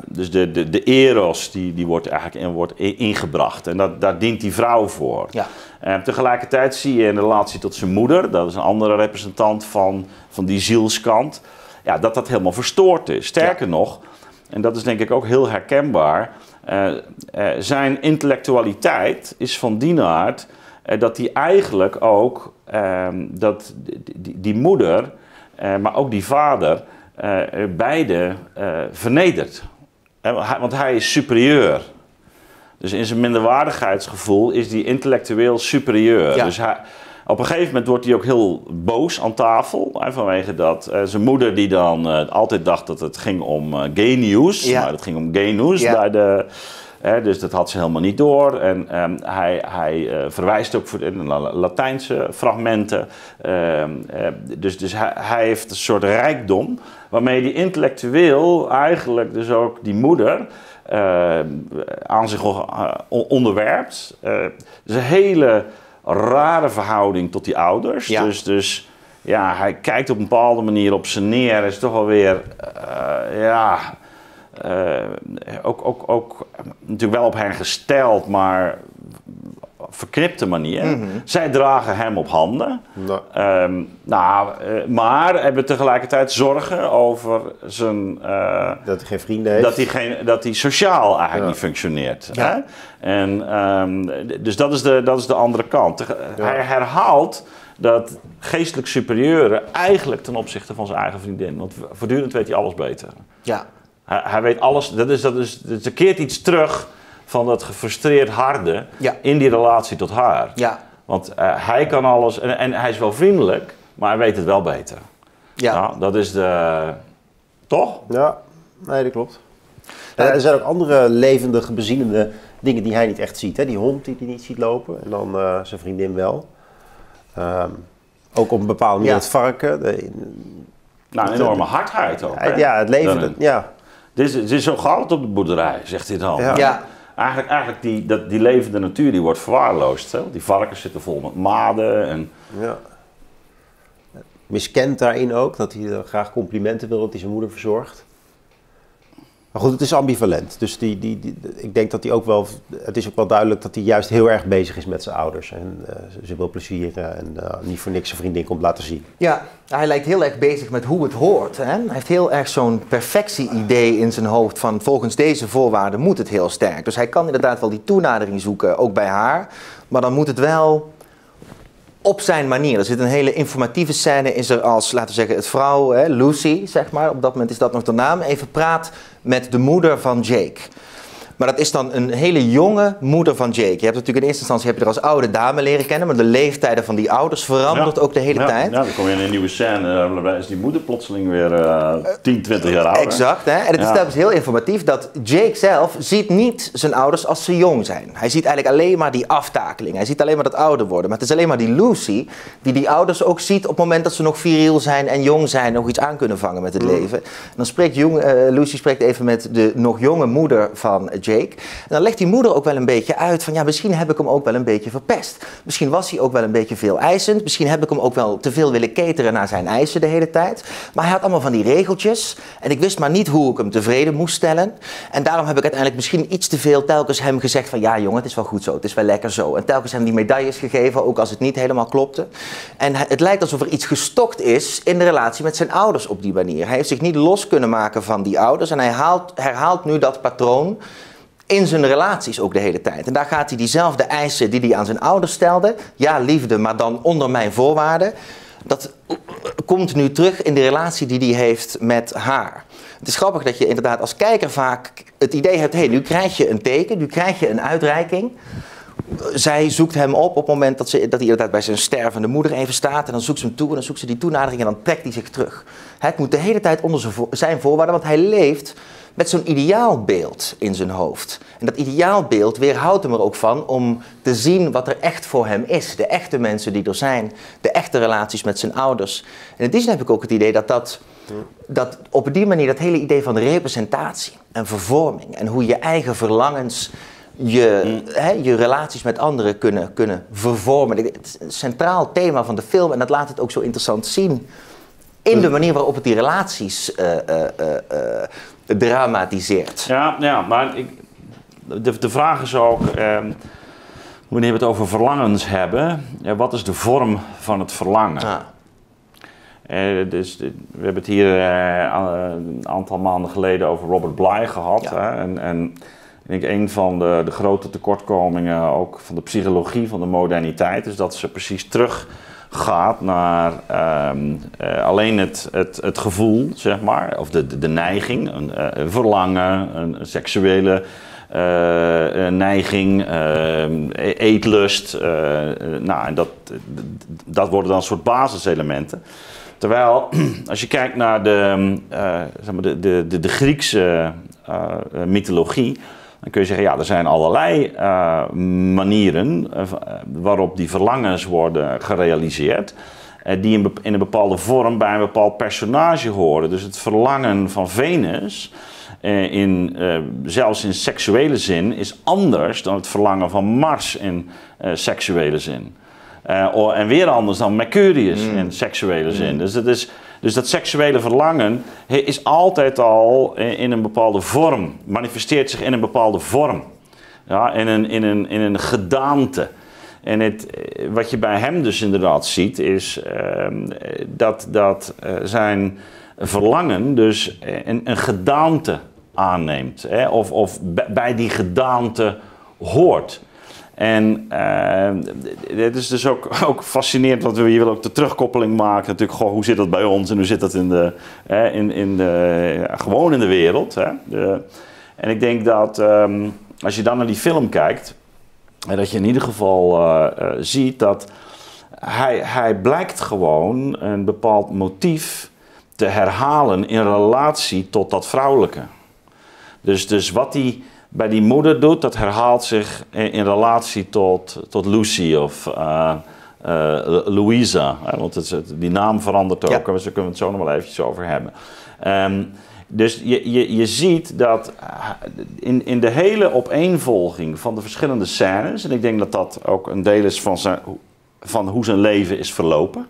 dus de, de, de eros die, die wordt eigenlijk in, wordt ingebracht en dat, daar dient die vrouw voor. Ja. Uh, tegelijkertijd zie je in de relatie tot zijn moeder, dat is een andere representant van, van die zielskant, ja, dat dat helemaal verstoord is. Sterker ja. nog, en dat is denk ik ook heel herkenbaar, uh, uh, zijn intellectualiteit is van die aard uh, dat hij eigenlijk ook, uh, dat die, die, die moeder, uh, maar ook die vader, Uh, beide uh, vernederd. He, want hij is superieur. Dus in zijn minderwaardigheidsgevoel is hij intellectueel superieur. Ja. Dus hij, op een gegeven moment wordt hij ook heel boos aan tafel. He, vanwege dat uh, zijn moeder die dan uh, altijd dacht dat het ging om uh, gay news. Ja. Maar het ging om gay news. Ja. Bij de, he, dus dat had ze helemaal niet door. En um, hij, hij uh, verwijst ook voor de Latijnse fragmenten. Uh, uh, dus dus hij, hij heeft een soort rijkdom, waarmee die intellectueel eigenlijk dus ook die moeder uh, aan zich onderwerpt. Uh, dus een hele rare verhouding tot die ouders. Ja. Dus, dus ja, hij kijkt op een bepaalde manier op ze neer. Is toch wel weer, uh, ja, uh, ook, ook, ook natuurlijk wel op hen gesteld, maar verknipte manier. Mm-hmm. Zij dragen hem op handen. Ja. Um, nou, uh, maar hebben tegelijkertijd zorgen over zijn... Uh, dat hij geen vrienden heeft. Dat hij, geen, dat hij sociaal eigenlijk ja. niet functioneert. Ja. Hè? En, um, dus dat is, de, dat is de andere kant. Teg- ja. Hij herhaalt dat geestelijk superieure eigenlijk ten opzichte van zijn eigen vriendin. Want voortdurend weet hij alles beter. Ja. Hij, hij weet alles. Dat is, dat is, er keert iets terug van dat gefrustreerd harde ja. in die relatie tot haar. Ja. Want uh, hij kan alles, en, en hij is wel vriendelijk, maar hij weet het wel beter. Ja. Nou, dat is de... Toch? Ja, nee, dat klopt. Ja, er zijn ook andere levendige, bezielende dingen die hij niet echt ziet. Hè? Die hond die hij niet ziet lopen en dan uh, zijn vriendin wel. Um, ook op een bepaalde manier ja. het varken. De, de, nou, een enorme de, hardheid ook. Hè? Ja, het levende, ja. Dit is, is zo goud op de boerderij, zegt hij dan. Ja. ja. Eigenlijk, eigenlijk die, dat, die levende natuur die wordt verwaarloosd. Hè? Die varkens zitten vol met maden. En... Ja. Miskend daarin ook, dat hij graag complimenten wil dat hij zijn moeder verzorgt. Maar goed, het is ambivalent. Dus die, die, die, ik denk dat hij ook wel, het is ook wel duidelijk dat hij juist heel erg bezig is met zijn ouders. En uh, ze wil plezieren en uh, niet voor niks zijn vriendin komt laten zien. Ja, hij lijkt heel erg bezig met hoe het hoort. Hè? Hij heeft heel erg zo'n perfectie-idee in zijn hoofd van volgens deze voorwaarden moet het heel sterk. Dus hij kan inderdaad wel die toenadering zoeken, ook bij haar. Maar dan moet het wel op zijn manier. Er zit een hele informatieve scène, is er als, laten we zeggen, het vrouw, hè, Lucy, zeg maar. Op dat moment is dat nog de naam. Even praat met de moeder van Jake. Maar dat is dan een hele jonge moeder van Jake. Je hebt natuurlijk in eerste instantie heb je er als oude dame leren kennen, maar de leeftijden van die ouders verandert ja. ook de hele ja. tijd. Ja, dan kom je in een nieuwe scène, dan is die moeder plotseling weer uh, tien, twintig jaar ouder. Exact, hè? En het is ja. telkens heel informatief dat Jake zelf ziet niet zijn ouders als ze jong zijn. Hij ziet eigenlijk alleen maar die aftakeling, hij ziet alleen maar dat ouder worden. Maar het is alleen maar die Lucy die die ouders ook ziet op het moment dat ze nog viriel zijn en jong zijn, nog iets aan kunnen vangen met het mm. leven. En dan spreekt Jung, uh, Lucy spreekt even met de nog jonge moeder van Jake. En dan legt die moeder ook wel een beetje uit van ja, misschien heb ik hem ook wel een beetje verpest. Misschien was hij ook wel een beetje veel eisend. Misschien heb ik hem ook wel te veel willen cateren naar zijn eisen de hele tijd. Maar hij had allemaal van die regeltjes. En ik wist maar niet hoe ik hem tevreden moest stellen. En daarom heb ik uiteindelijk misschien iets te veel telkens hem gezegd van ja jongen, het is wel goed zo. Het is wel lekker zo. En telkens hem die medailles gegeven, ook als het niet helemaal klopte. En het lijkt alsof er iets gestokt is in de relatie met zijn ouders op die manier. Hij heeft zich niet los kunnen maken van die ouders. En hij haalt, herhaalt nu dat patroon in zijn relaties ook de hele tijd. En daar gaat hij diezelfde eisen die hij aan zijn ouders stelde. Ja, liefde, maar dan onder mijn voorwaarden. Dat komt nu terug in de relatie die hij heeft met haar. Het is grappig dat je inderdaad als kijker vaak het idee hebt, hey, nu krijg je een teken, nu krijg je een uitreiking. Zij zoekt hem op op het moment dat, ze, dat hij inderdaad bij zijn stervende moeder even staat. En dan zoekt ze hem toe en dan zoekt ze die toenadering en dan trekt hij zich terug. Het moet de hele tijd onder zijn voorwaarden, want hij leeft met zo'n ideaalbeeld in zijn hoofd. En dat ideaalbeeld weerhoudt hem er ook van om te zien wat er echt voor hem is. De echte mensen die er zijn, de echte relaties met zijn ouders. En in die zin heb ik ook het idee dat, dat, dat op die manier dat hele idee van representatie en vervorming en hoe je eigen verlangens, je, hè, je relaties met anderen kunnen, kunnen vervormen. Het is een centraal thema van de film en dat laat het ook zo interessant zien in de manier waarop het die relaties uh, uh, uh, uh, dramatiseert. Ja, ja, maar ik, de, de vraag is ook, uh, wanneer we het over verlangens hebben, uh, wat is de vorm van het verlangen? Ah. Uh, dus, uh, we hebben het hier uh, een aantal maanden geleden over Robert Bly gehad. Ja. Hè? En, en ik denk een van de, de grote tekortkomingen ook van de psychologie van de moderniteit is dat ze precies terug... gaat naar um, uh, alleen het, het, het gevoel, zeg maar, of de, de, de neiging, een, een verlangen, een, een seksuele uh, een neiging, uh, eetlust. Uh, nou, en dat, dat worden dan een soort basiselementen. Terwijl, als je kijkt naar de, uh, zeg maar de, de, de, de Griekse uh, mythologie, dan kun je zeggen, ja, er zijn allerlei uh, manieren uh, waarop die verlangens worden gerealiseerd. Uh, die in, in een bepaalde vorm bij een bepaald personage horen. Dus het verlangen van Venus, uh, in, uh, zelfs in seksuele zin, is anders dan het verlangen van Mars in uh, seksuele zin. Uh, en weer anders dan Mercurius mm. in seksuele zin. Mm. Dus, dat is, dus dat seksuele verlangen is altijd al in een bepaalde vorm. Manifesteert zich in een bepaalde vorm. Ja, in, een, in, een, in een gedaante. En het, wat je bij hem dus inderdaad ziet is uh, dat, dat uh, zijn verlangen dus een, een gedaante aanneemt. Hè? Of, of bij die gedaante hoort. En uh, het is dus ook, ook fascinerend, want we hier willen ook de terugkoppeling maken. Natuurlijk, goh, hoe zit dat bij ons en hoe zit dat in de, eh, in, in de, ja, gewoon in de wereld. Hè? De, en ik denk dat um, als je dan naar die film kijkt, dat je in ieder geval uh, uh, ziet dat hij, hij blijkt gewoon een bepaald motief te herhalen in relatie tot dat vrouwelijke. Dus, dus wat die... bij die moeder doet, dat herhaalt zich in, in relatie tot, tot Lucy of uh, uh, Louisa. Hè? Want het, het, die naam verandert ook, ja. En we kunnen het zo nog wel eventjes over hebben. Um, dus je, je, je ziet dat in, in de hele opeenvolging van de verschillende scènes, en ik denk dat dat ook een deel is van, zijn, van hoe zijn leven is verlopen,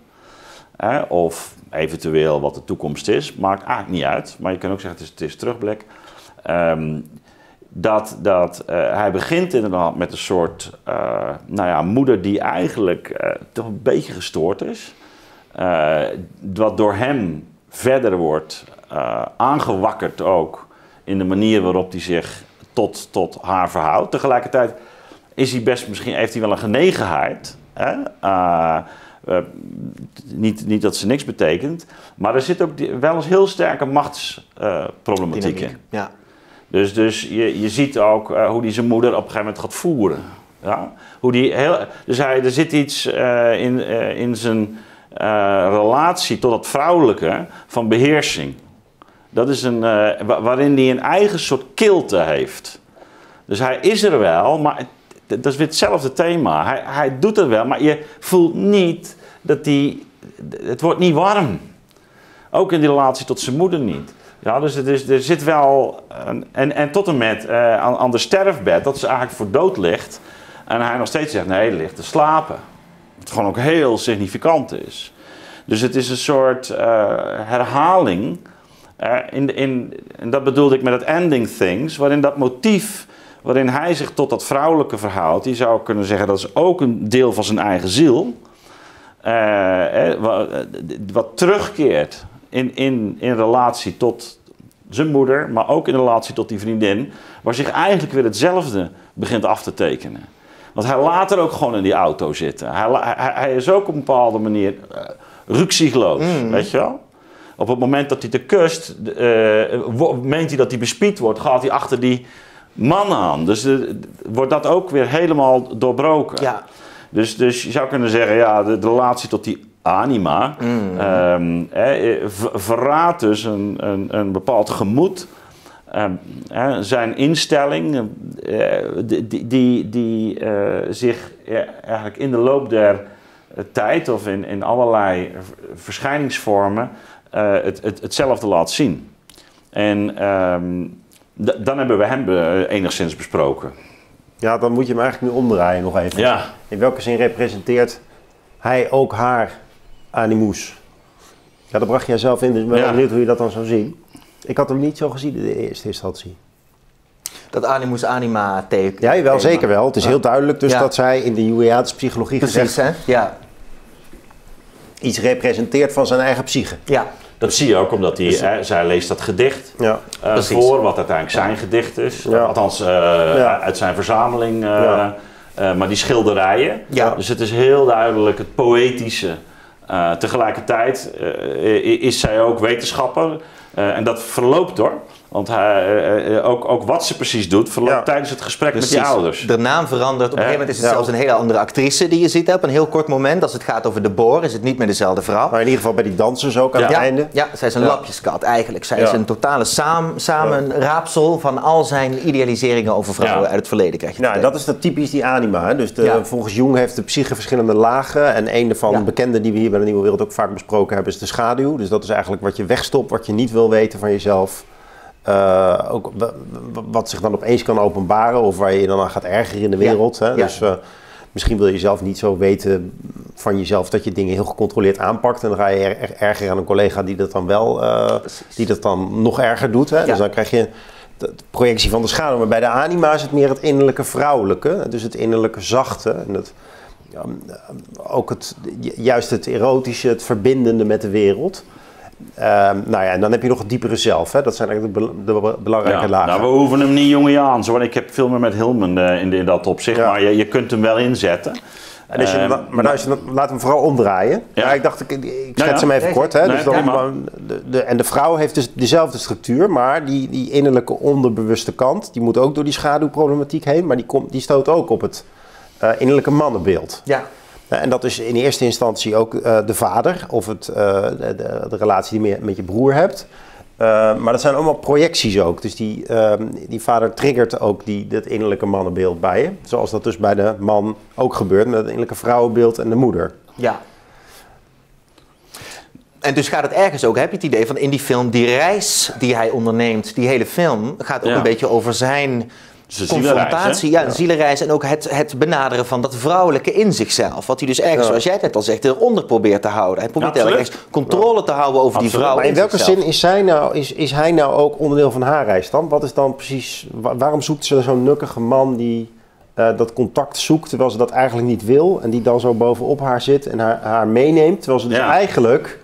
hè? Of eventueel wat de toekomst is, maakt eigenlijk niet uit. Maar je kan ook zeggen, het is, het is terugblik. Um, Dat, dat uh, hij begint inderdaad met een soort uh, nou ja, moeder die eigenlijk uh, toch een beetje gestoord is. Uh, wat door hem verder wordt uh, aangewakkerd ook in de manier waarop hij zich tot, tot haar verhoudt. Tegelijkertijd is hij best, misschien heeft hij wel een genegenheid. Hè? Uh, uh, niet, niet dat ze niks betekent. Maar er zit ook die, wel eens heel sterke machtsproblematiek uh, in. Ja. Dus, dus je, je ziet ook uh, hoe die zijn moeder op een gegeven moment gaat voeren. Ja? Hoe die heel, dus hij, er zit iets uh, in, uh, in zijn uh, relatie tot dat vrouwelijke van beheersing. Dat is een, uh, wa waarin hij een eigen soort kilte heeft. Dus hij is er wel, maar het, dat is weer hetzelfde thema. Hij, hij doet er wel, maar je voelt niet dat hij... Het wordt niet warm. Ook in die relatie tot zijn moeder niet. Ja, dus het is, er zit wel, een, en, en tot en met uh, aan, aan de sterfbed, dat ze eigenlijk voor dood ligt. En hij nog steeds zegt, nee, hij ligt te slapen. Wat gewoon ook heel significant is. Dus het is een soort uh, herhaling. Uh, in, in, en dat bedoelde ik met het ending things, waarin dat motief, waarin hij zich tot dat vrouwelijke verhoudt. Die zou kunnen zeggen, dat is ook een deel van zijn eigen ziel. Uh, wat, wat terugkeert. In, in, in relatie tot zijn moeder, maar ook in relatie tot die vriendin, waar zich eigenlijk weer hetzelfde begint af te tekenen. Want hij laat er ook gewoon in die auto zitten. Hij, hij, hij is ook op een bepaalde manier uh, ruksigloos, mm. weet je wel? Op het moment dat hij te kust, uh, meent hij dat hij bespied wordt, gaat hij achter die man aan. Dus uh, wordt dat ook weer helemaal doorbroken. Ja. Dus, dus je zou kunnen zeggen, ja, de, de relatie tot die anima, mm. um, eh, verraadt dus een, een, een bepaald gemoed, um, eh, zijn instelling, eh, die, die, die uh, zich eh, eigenlijk in de loop der uh, tijd of in, in allerlei verschijningsvormen uh, het, het, hetzelfde laat zien. En um, dan hebben we hem be enigszins besproken. Ja, dan moet je hem eigenlijk nu omdraaien nog even. Ja. In welke zin representeert hij ook haar animus? Ja, dat bracht jij zelf in, dus ik ben ja. benieuwd hoe je dat dan zou zien. Ik had hem niet zo gezien in de eerste instantie. Dat animus anima teken. Ja, wel, zeker wel. Het is ja. heel duidelijk dus ja. dat zij in de Jungiaanse psychologie gezegd hè? Ja. iets representeert van zijn eigen psyche. Ja. Dat zie je ook omdat hij, hè, zij leest dat gedicht ja. uh, voor, wat uiteindelijk zijn gedicht is. Ja. Althans, uh, ja. uit zijn verzameling. Uh, ja. uh, maar die schilderijen. Ja. Dus het is heel duidelijk het poëtische. Uh, tegelijkertijd uh, is zij ook wetenschapper. Uh, en dat verloopt hoor. Want hij, uh, ook, ook wat ze precies doet, verloopt ja. tijdens het gesprek precies. met die ouders. De naam verandert. Op een gegeven moment is het ja. zelfs een hele andere actrice die je ziet hè? Op een heel kort moment. Als het gaat over de boor, is het niet meer dezelfde vrouw. Maar in ieder geval bij die dansers ook aan ja. het ja. einde. Ja, zij is een ja. lapjeskat eigenlijk. Zij ja. is een totale saam, samenraapsel van al zijn idealiseringen over vrouwen ja. uit het verleden. Krijg je nou, dat is dat typisch die anima. Hè? Dus de, ja. volgens Jung heeft de psyche verschillende lagen. En een van de ja. bekende die we hier bij de Nieuwe Wereld ook vaak besproken hebben is de schaduw. Dus dat is eigenlijk wat je wegstopt, wat je niet wil weten van jezelf. Uh, ook wat zich dan opeens kan openbaren of waar je je dan aan gaat ergeren in de wereld. Ja, hè? Ja. Dus uh, misschien wil je zelf niet zo weten van jezelf dat je dingen heel gecontroleerd aanpakt. En dan ga je er, er, erger aan een collega die dat dan wel, uh, die dat dan nog erger doet. Hè? Ja. Dus dan krijg je de projectie van de schaduw. Maar bij de anima is het meer het innerlijke vrouwelijke, dus het innerlijke zachte. En het, ja, ook het, juist het erotische, het verbindende met de wereld. Uh, nou ja, en dan heb je nog het diepere zelf. Hè? Dat zijn eigenlijk de, be de belangrijke ja, lagen. Nou, we hoeven hem niet Jungiaans hoor. Ik heb veel meer met Hillman uh, in, in dat opzicht. Ja. Maar je, je kunt hem wel inzetten. En dus je, uh, maar nou, je, laat hem vooral omdraaien. Ja. Ja, ik dacht, ik, ik schets nou ja. hem even kort. Hè? Nee, dus dan, ja, de, de, en de vrouw heeft dus dezelfde structuur. Maar die, die innerlijke onderbewuste kant, die moet ook door die schaduwproblematiek heen. Maar die, kom, die stoot ook op het uh, innerlijke mannenbeeld. Ja. En dat is in eerste instantie ook uh, de vader of het, uh, de, de, de relatie die je met je broer hebt. Uh, maar dat zijn allemaal projecties ook. Dus die, uh, die vader triggert ook die, dat innerlijke mannenbeeld bij je. Zoals dat dus bij de man ook gebeurt met het innerlijke vrouwenbeeld en de moeder. Ja. En dus gaat het ergens ook, heb je het idee van in die film, die reis die hij onderneemt, die hele film, gaat ook ja. een beetje over zijn... Dus confrontatie, ja, de zielenreis en ook het, het benaderen van dat vrouwelijke in zichzelf. Wat hij dus ergens, ja. zoals jij net al zegt, eronder probeert te houden. Hij probeert ja, ergens controle ja. te houden over absoluut. Die vrouw. Maar in, in welke zichzelf. Zin is, zij nou, is, is hij nou ook onderdeel van haar reis dan? Wat is dan precies, waar, waarom zoekt ze zo'n nukkige man die uh, dat contact zoekt terwijl ze dat eigenlijk niet wil? En die dan zo bovenop haar zit en haar, haar meeneemt, terwijl ze dus ja. eigenlijk...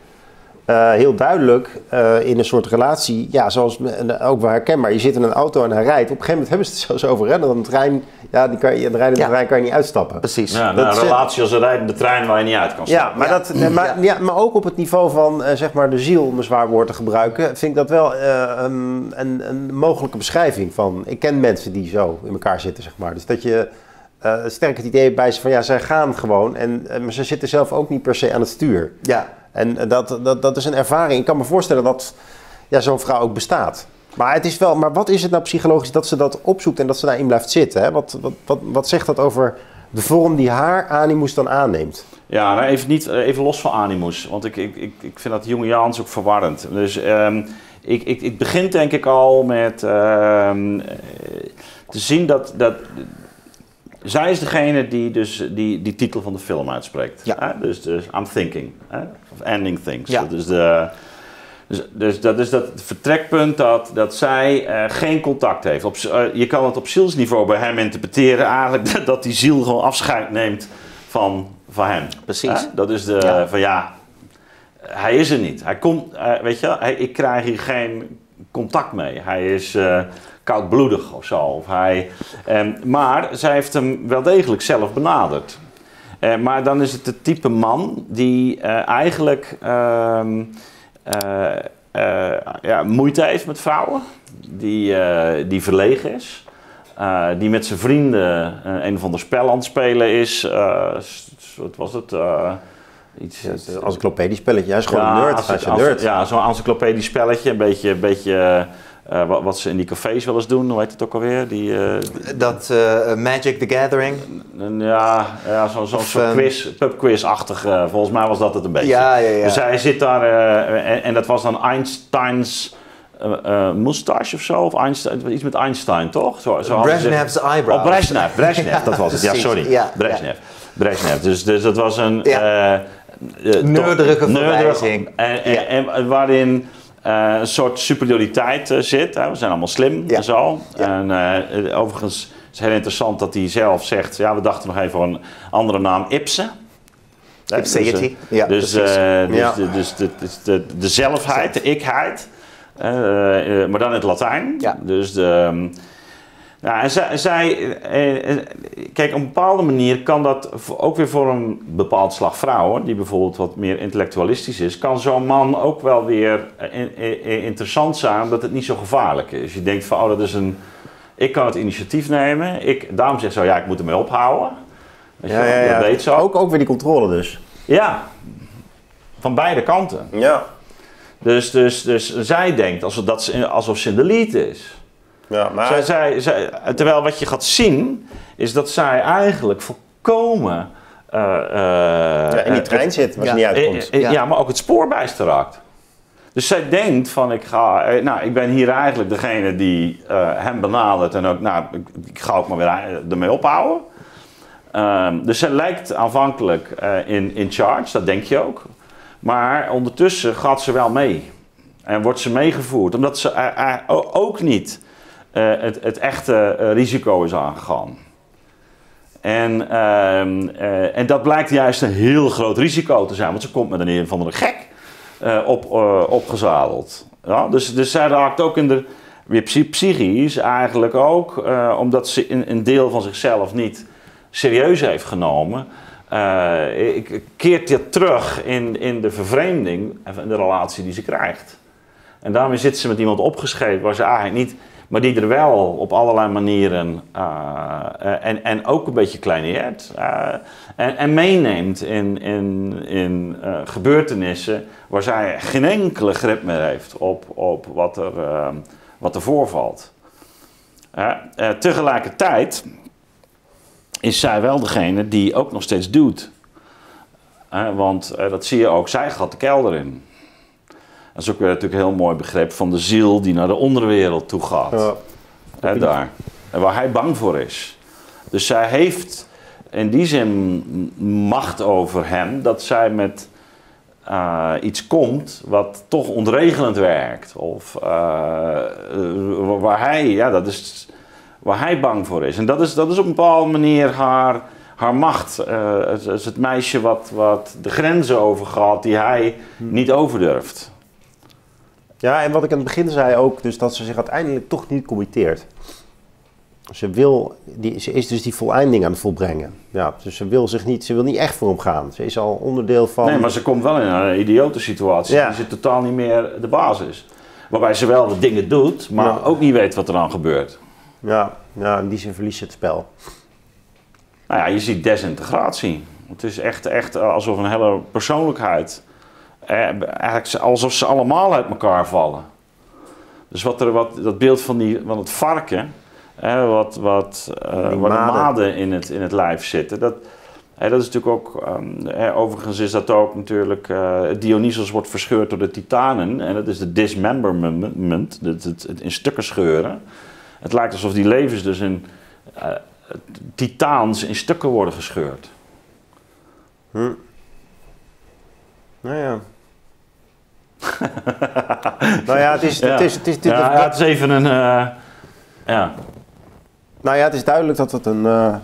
Uh, heel duidelijk uh, in een soort relatie, ja, zoals uh, ook wel herkenbaar. Je zit in een auto en hij rijdt. Op een gegeven moment hebben ze het zelfs over, hè? Dan een trein, ja, die kan je, de rijden, ja. de trein kan je niet uitstappen. Precies. Ja, dat een relatie als een rijdende trein waar je niet uit kan stappen. Ja, maar, ja. Dat, nee, maar, ja, maar ook op het niveau van, uh, zeg maar, de ziel, om een zwaar woord te gebruiken, vind ik dat wel uh, een, een, een mogelijke beschrijving van. Ik ken mensen die zo in elkaar zitten, zeg maar. Dus dat je uh, sterk het idee bij ze van, ja, zij gaan gewoon. En, uh, maar ze zitten zelf ook niet per se aan het stuur. Ja. En dat, dat, dat is een ervaring. Ik kan me voorstellen dat ja, zo'n vrouw ook bestaat. Maar, het is wel, maar wat is het nou psychologisch dat ze dat opzoekt en dat ze daarin blijft zitten? Hè? Wat, wat, wat, wat zegt dat over de vorm die haar animus dan aanneemt? Ja, nou even, niet, even los van animus. Want ik, ik, ik, ik vind dat Jungiaans ook verwarrend. Dus um, ik, ik, ik begin denk ik al met um, te zien dat... dat zij is degene die dus die, die titel van de film uitspreekt. Ja. Hè? Dus, dus I'm Thinking hè? Of Ending Things. Ja. Dat is de, dus, dus dat is dat vertrekpunt dat, dat zij uh, geen contact heeft. Op, uh, je kan het op zielsniveau bij hem interpreteren eigenlijk dat, dat die ziel gewoon afscheid neemt van, van hem. Precies. Hè? Dat is de ja. van ja, hij is er niet. Hij komt, uh, weet je, hij, ik krijg hier geen contact mee. Hij is... Uh, koudbloedig of zo. Of hij, eh, maar zij heeft hem wel degelijk zelf benaderd. Eh, maar dan is het de type man die eh, eigenlijk eh, eh, eh, ja, moeite heeft met vrouwen. Die, eh, die verlegen is. Eh, die met zijn vrienden eh, een of ander spel aan het spelen is. Eh, wat was het? Eh, Iets, ja, een encyclopedisch spelletje. Hij is gewoon ja, een nerd. Als, als, als, nerd. Ja, zo'n encyclopedisch spelletje. Een beetje... Een beetje Uh, wat, wat ze in die cafés wel eens doen, hoe heet het ook alweer? Die, uh, dat uh, Magic the Gathering? Uh, ja, ja zo'n zo, zo um, quiz, pubquiz-achtig, uh, volgens mij was dat het een beetje. Ja, ja, ja. Dus hij zit daar, uh, en, en dat was dan Einsteins uh, uh, moustache of zo, of Einstein, iets met Einstein, toch? Zo, zo Brezhnev's eyebrow. Oh, Brezhnev, Brezhnev, ja, dat was het. Ja, sorry. Ja, Brezhnev. Ja. Brezhnev. Dus, dus dat was een... Ja. Uh, Uh, neurderige verwijzing. En, en, ja. en, en waarin uh, een soort superioriteit uh, zit. Uh, we zijn allemaal slim ja. en zo. Ja. En, uh, overigens is het heel interessant dat hij zelf zegt... Ja, we dachten nog even een andere naam, Ibsen. Ipseity. Ja, dus de zelfheid, de ikheid. Uh, uh, maar dan in het Latijn. Ja. Dus de... Um, Nou, en zij, zij, kijk, op een bepaalde manier kan dat ook weer voor een bepaald slag vrouwen, die bijvoorbeeld wat meer intellectualistisch is, kan zo'n man ook wel weer in, in, interessant zijn, omdat het niet zo gevaarlijk is. Je denkt van, oh, dat is een, ik kan het initiatief nemen, ik, daarom zeg zo, ja, ik moet ermee ophouden. Weet ja, je, ja, ja. Dat weet zo. Ook, ook weer die controle dus. Ja, van beide kanten. Ja. Dus, dus, dus zij denkt alsof, dat, alsof ze in de lead is. Ja, maar... zij, zij, zij, terwijl wat je gaat zien, is dat zij eigenlijk volkomen uh, uh, ja, in die trein het, zit, waar ja, ze niet uitkomt. Ja. ja, maar ook het spoor bijsterakt. Dus zij denkt van, ik ga, nou, ik ben hier eigenlijk degene die uh, hem benadert en ook, nou, ik, ik ga ook maar weer ermee ophouden. Um, dus zij lijkt aanvankelijk uh, in, in charge, dat denk je ook. Maar ondertussen gaat ze wel mee en wordt ze meegevoerd, omdat ze uh, uh, ook niet... Uh, het, het echte uh, risico is aangegaan. En, uh, uh, en dat blijkt juist een heel groot risico te zijn, want ze komt met een een of andere gek uh, op, uh, opgezadeld. Ja? Dus, dus zij raakt ook in de, weer psychisch eigenlijk ook, uh, omdat ze een, een deel van zichzelf niet serieus heeft genomen, uh, ik, keert dit terug in, in de vervreemding en de relatie die ze krijgt. En daarmee zit ze met iemand opgeschreven waar ze eigenlijk niet... Maar die er wel op allerlei manieren uh, en, en ook een beetje kleineert uh, en, en meeneemt in, in, in uh, gebeurtenissen waar zij geen enkele grip meer heeft op, op wat, er, uh, wat er voorvalt. Uh, uh, tegelijkertijd is zij wel degene die ook nog steeds doet. Uh, want uh, dat zie je ook, zij gaat de kelder in. Dat is ook weer natuurlijk een heel mooi begrip van de ziel die naar de onderwereld toe gaat. Ja, He, daar. En waar hij bang voor is. Dus zij heeft in die zin macht over hem dat zij met uh, iets komt wat toch ontregelend werkt. Of uh, waar, hij, ja, dat is, waar hij bang voor is. En dat is, dat is op een bepaalde manier haar, haar macht. Uh, het, het is het meisje wat, wat de grenzen overgaat die hij niet over durft. Ja, en wat ik aan het begin zei ook, dus dat ze zich uiteindelijk toch niet committeert. Ze, wil, die, ze is dus die voleinding aan het volbrengen. Ja, dus ze wil, zich niet, ze wil niet echt voor hem gaan. Ze is al onderdeel van... Nee, maar ze komt wel in een idiote situatie. Ja. Ze is totaal niet meer de basis. Waarbij ze wel de dingen doet, maar ja. ook niet weet wat er dan gebeurt. Ja, ja, in die zin verliest ze het spel. Nou ja, je ziet desintegratie. Het is echt, echt alsof een hele persoonlijkheid... Eigenlijk alsof ze allemaal uit elkaar vallen. Dus wat er, wat, dat beeld van, die, van het varken, hè, wat, wat, uh, waar maden. de maden in het, in het lijf zitten, dat, hè, dat is natuurlijk ook, um, hè, overigens is dat ook natuurlijk, uh, Dionysus wordt verscheurd door de titanen en dat is de dismemberment, het, het, het in stukken scheuren. Het lijkt alsof die levens dus in uh, titaans in stukken worden gescheurd. Hm. Nou ja. nou ja, het is... Het is, het is, het is, ja, dat, het is even een... Uh, ja. Nou ja, het is duidelijk dat het een... Uh,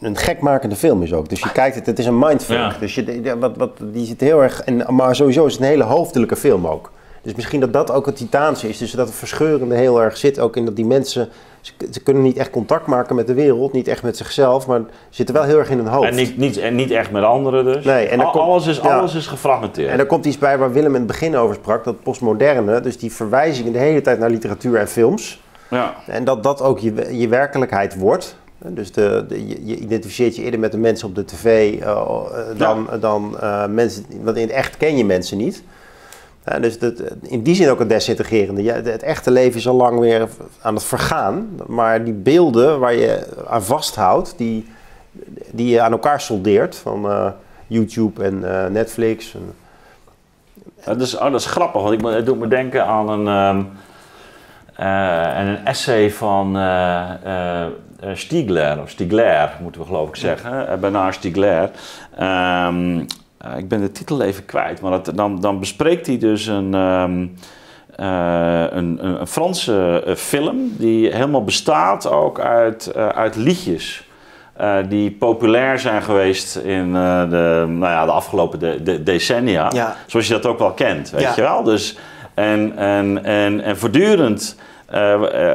een gekmakende film is ook. Dus je kijkt het, het is een mindfuck. Ja. Dus je, wat, wat, die zit heel erg... En, maar sowieso is het een hele hoofdelijke film ook. Dus misschien dat dat ook het Titaanse is. Dus dat het verscheurende heel erg zit ook in dat die mensen... Ze, ze kunnen niet echt contact maken met de wereld, niet echt met zichzelf, maar zitten wel heel erg in hun hoofd. En niet, niet, en niet echt met anderen dus. Nee, en Al, komt, alles, is, ja. alles is gefragmenteerd. En er komt iets bij waar Willem in het begin over sprak, dat postmoderne, dus die verwijzingen de hele tijd naar literatuur en films. Ja. En dat dat ook je, je werkelijkheid wordt. Dus de, de, je identificeert je eerder met de mensen op de tv uh, dan, ja. dan uh, mensen, want in het echt ken je mensen niet. Ja, dus dat, in die zin ook een desintegrerende. Ja, het echte leven is al lang weer aan het vergaan. Maar die beelden waar je aan vasthoudt, die, die je aan elkaar soldeert. Van uh, YouTube en uh, Netflix. En, en... Dat, is, oh, dat is grappig, want ik, het doet me denken aan een, um, uh, een essay van uh, uh, Stiegler. Of Stiegler, moeten we geloof ik zeggen. Bernard Stiegler. Um, Uh, ik ben de titel even kwijt, maar dat, dan, dan bespreekt hij dus een, um, uh, een, een Franse film die helemaal bestaat ook uit, uh, uit liedjes. Uh, die populair zijn geweest in uh, de, nou ja, de afgelopen de, de decennia. Ja. Zoals je dat ook wel kent, weet ja. je wel. Dus, en, en, en, en voortdurend uh, uh,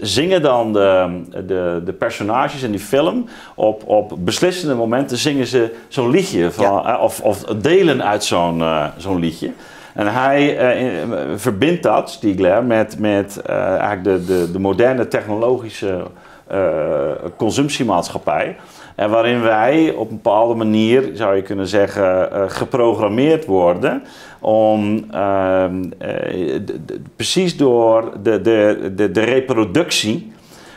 zingen dan de, de, de personages in die film... op, op beslissende momenten zingen ze zo'n liedje. Van, ja. uh, of, of delen uit zo'n uh, zo'n liedje. En hij uh, in, uh, verbindt dat, Stiegler, met, met uh, eigenlijk de, de, de moderne technologische... Uh, consumptiemaatschappij en waarin wij op een bepaalde manier, zou je kunnen zeggen, uh, geprogrammeerd worden om uh, uh, precies door de, de, de, de reproductie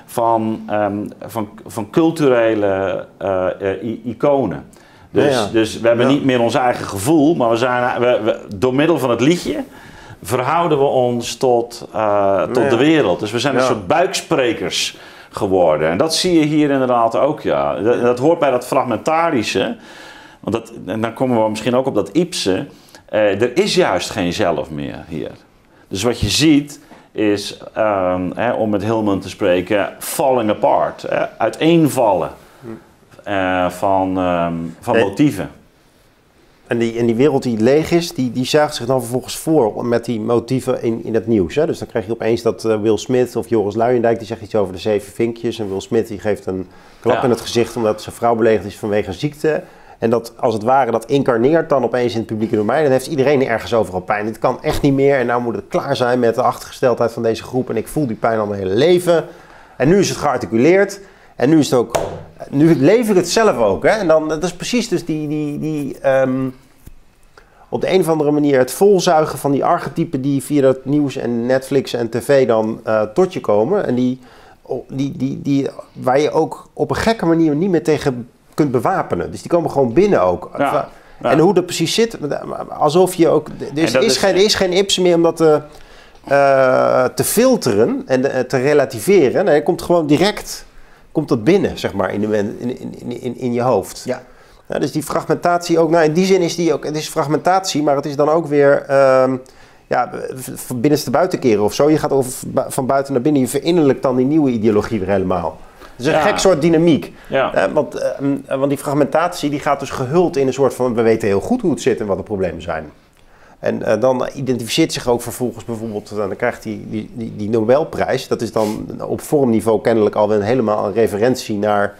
van, um, van, van culturele uh, uh, iconen. Dus, ja, ja. dus we hebben ja. niet meer ons eigen gevoel, maar we zijn, we, we, door middel van het liedje verhouden we ons tot, uh, tot ja. de wereld. Dus we zijn ja. een soort buiksprekers geworden. En dat zie je hier inderdaad ook, ja. Dat, dat hoort bij dat fragmentarische. Want dat, en dan komen we misschien ook op dat Ibsen. Eh, er is juist geen zelf meer hier. Dus wat je ziet is, um, hè, om met Hillman te spreken, falling apart. Hè, uiteenvallen eh, van, um, van hey. motieven. En die, en die wereld die leeg is, die, die zuigt zich dan vervolgens voor met die motieven in, in het nieuws. Hè? Dus dan krijg je opeens dat uh, Will Smith of Joris Luijendijk, die zegt iets over de zeven vinkjes. En Will Smith die geeft een klap ja. in het gezicht omdat zijn vrouw beledigd is vanwege een ziekte. En dat, als het ware, dat incarneert dan opeens in het publieke domein. Dan heeft iedereen ergens overal pijn. Dit kan echt niet meer en nou moet het klaar zijn met de achtergesteldheid van deze groep. En ik voel die pijn al mijn hele leven. En nu is het gearticuleerd. En nu is het ook... Nu leef ik het zelf ook. Hè? En dan, dat is precies dus die... die, die um, op de een of andere manier het volzuigen van die archetypen... die via dat nieuws en Netflix en tv dan uh, tot je komen. En die, die, die, die... waar je ook op een gekke manier niet meer tegen kunt bewapenen. Dus die komen gewoon binnen ook. Ja, ja. En hoe dat precies zit... Alsof je ook... Er is, is, is... geen, is geen Ibsen meer omdat... Uh, uh, te filteren en uh, te relativeren. Nee, je komt gewoon direct... Komt dat binnen, zeg maar, in, de, in, in, in, in je hoofd. Ja. Ja, dus die fragmentatie ook, nou in die zin is die ook, het is fragmentatie, maar het is dan ook weer uh, ja, van binnenste buiten keren of zo. Je gaat over van buiten naar binnen, je verinnerlijkt dan die nieuwe ideologie weer helemaal. Het is een ja. gek soort dynamiek. Ja. Uh, want, uh, want die fragmentatie die gaat dus gehuld in een soort van, we weten heel goed hoe het zit en wat de problemen zijn. En uh, dan identificeert zich ook vervolgens bijvoorbeeld, dan krijgt hij die, die, die Nobelprijs. Dat is dan op vormniveau kennelijk al een, helemaal een referentie naar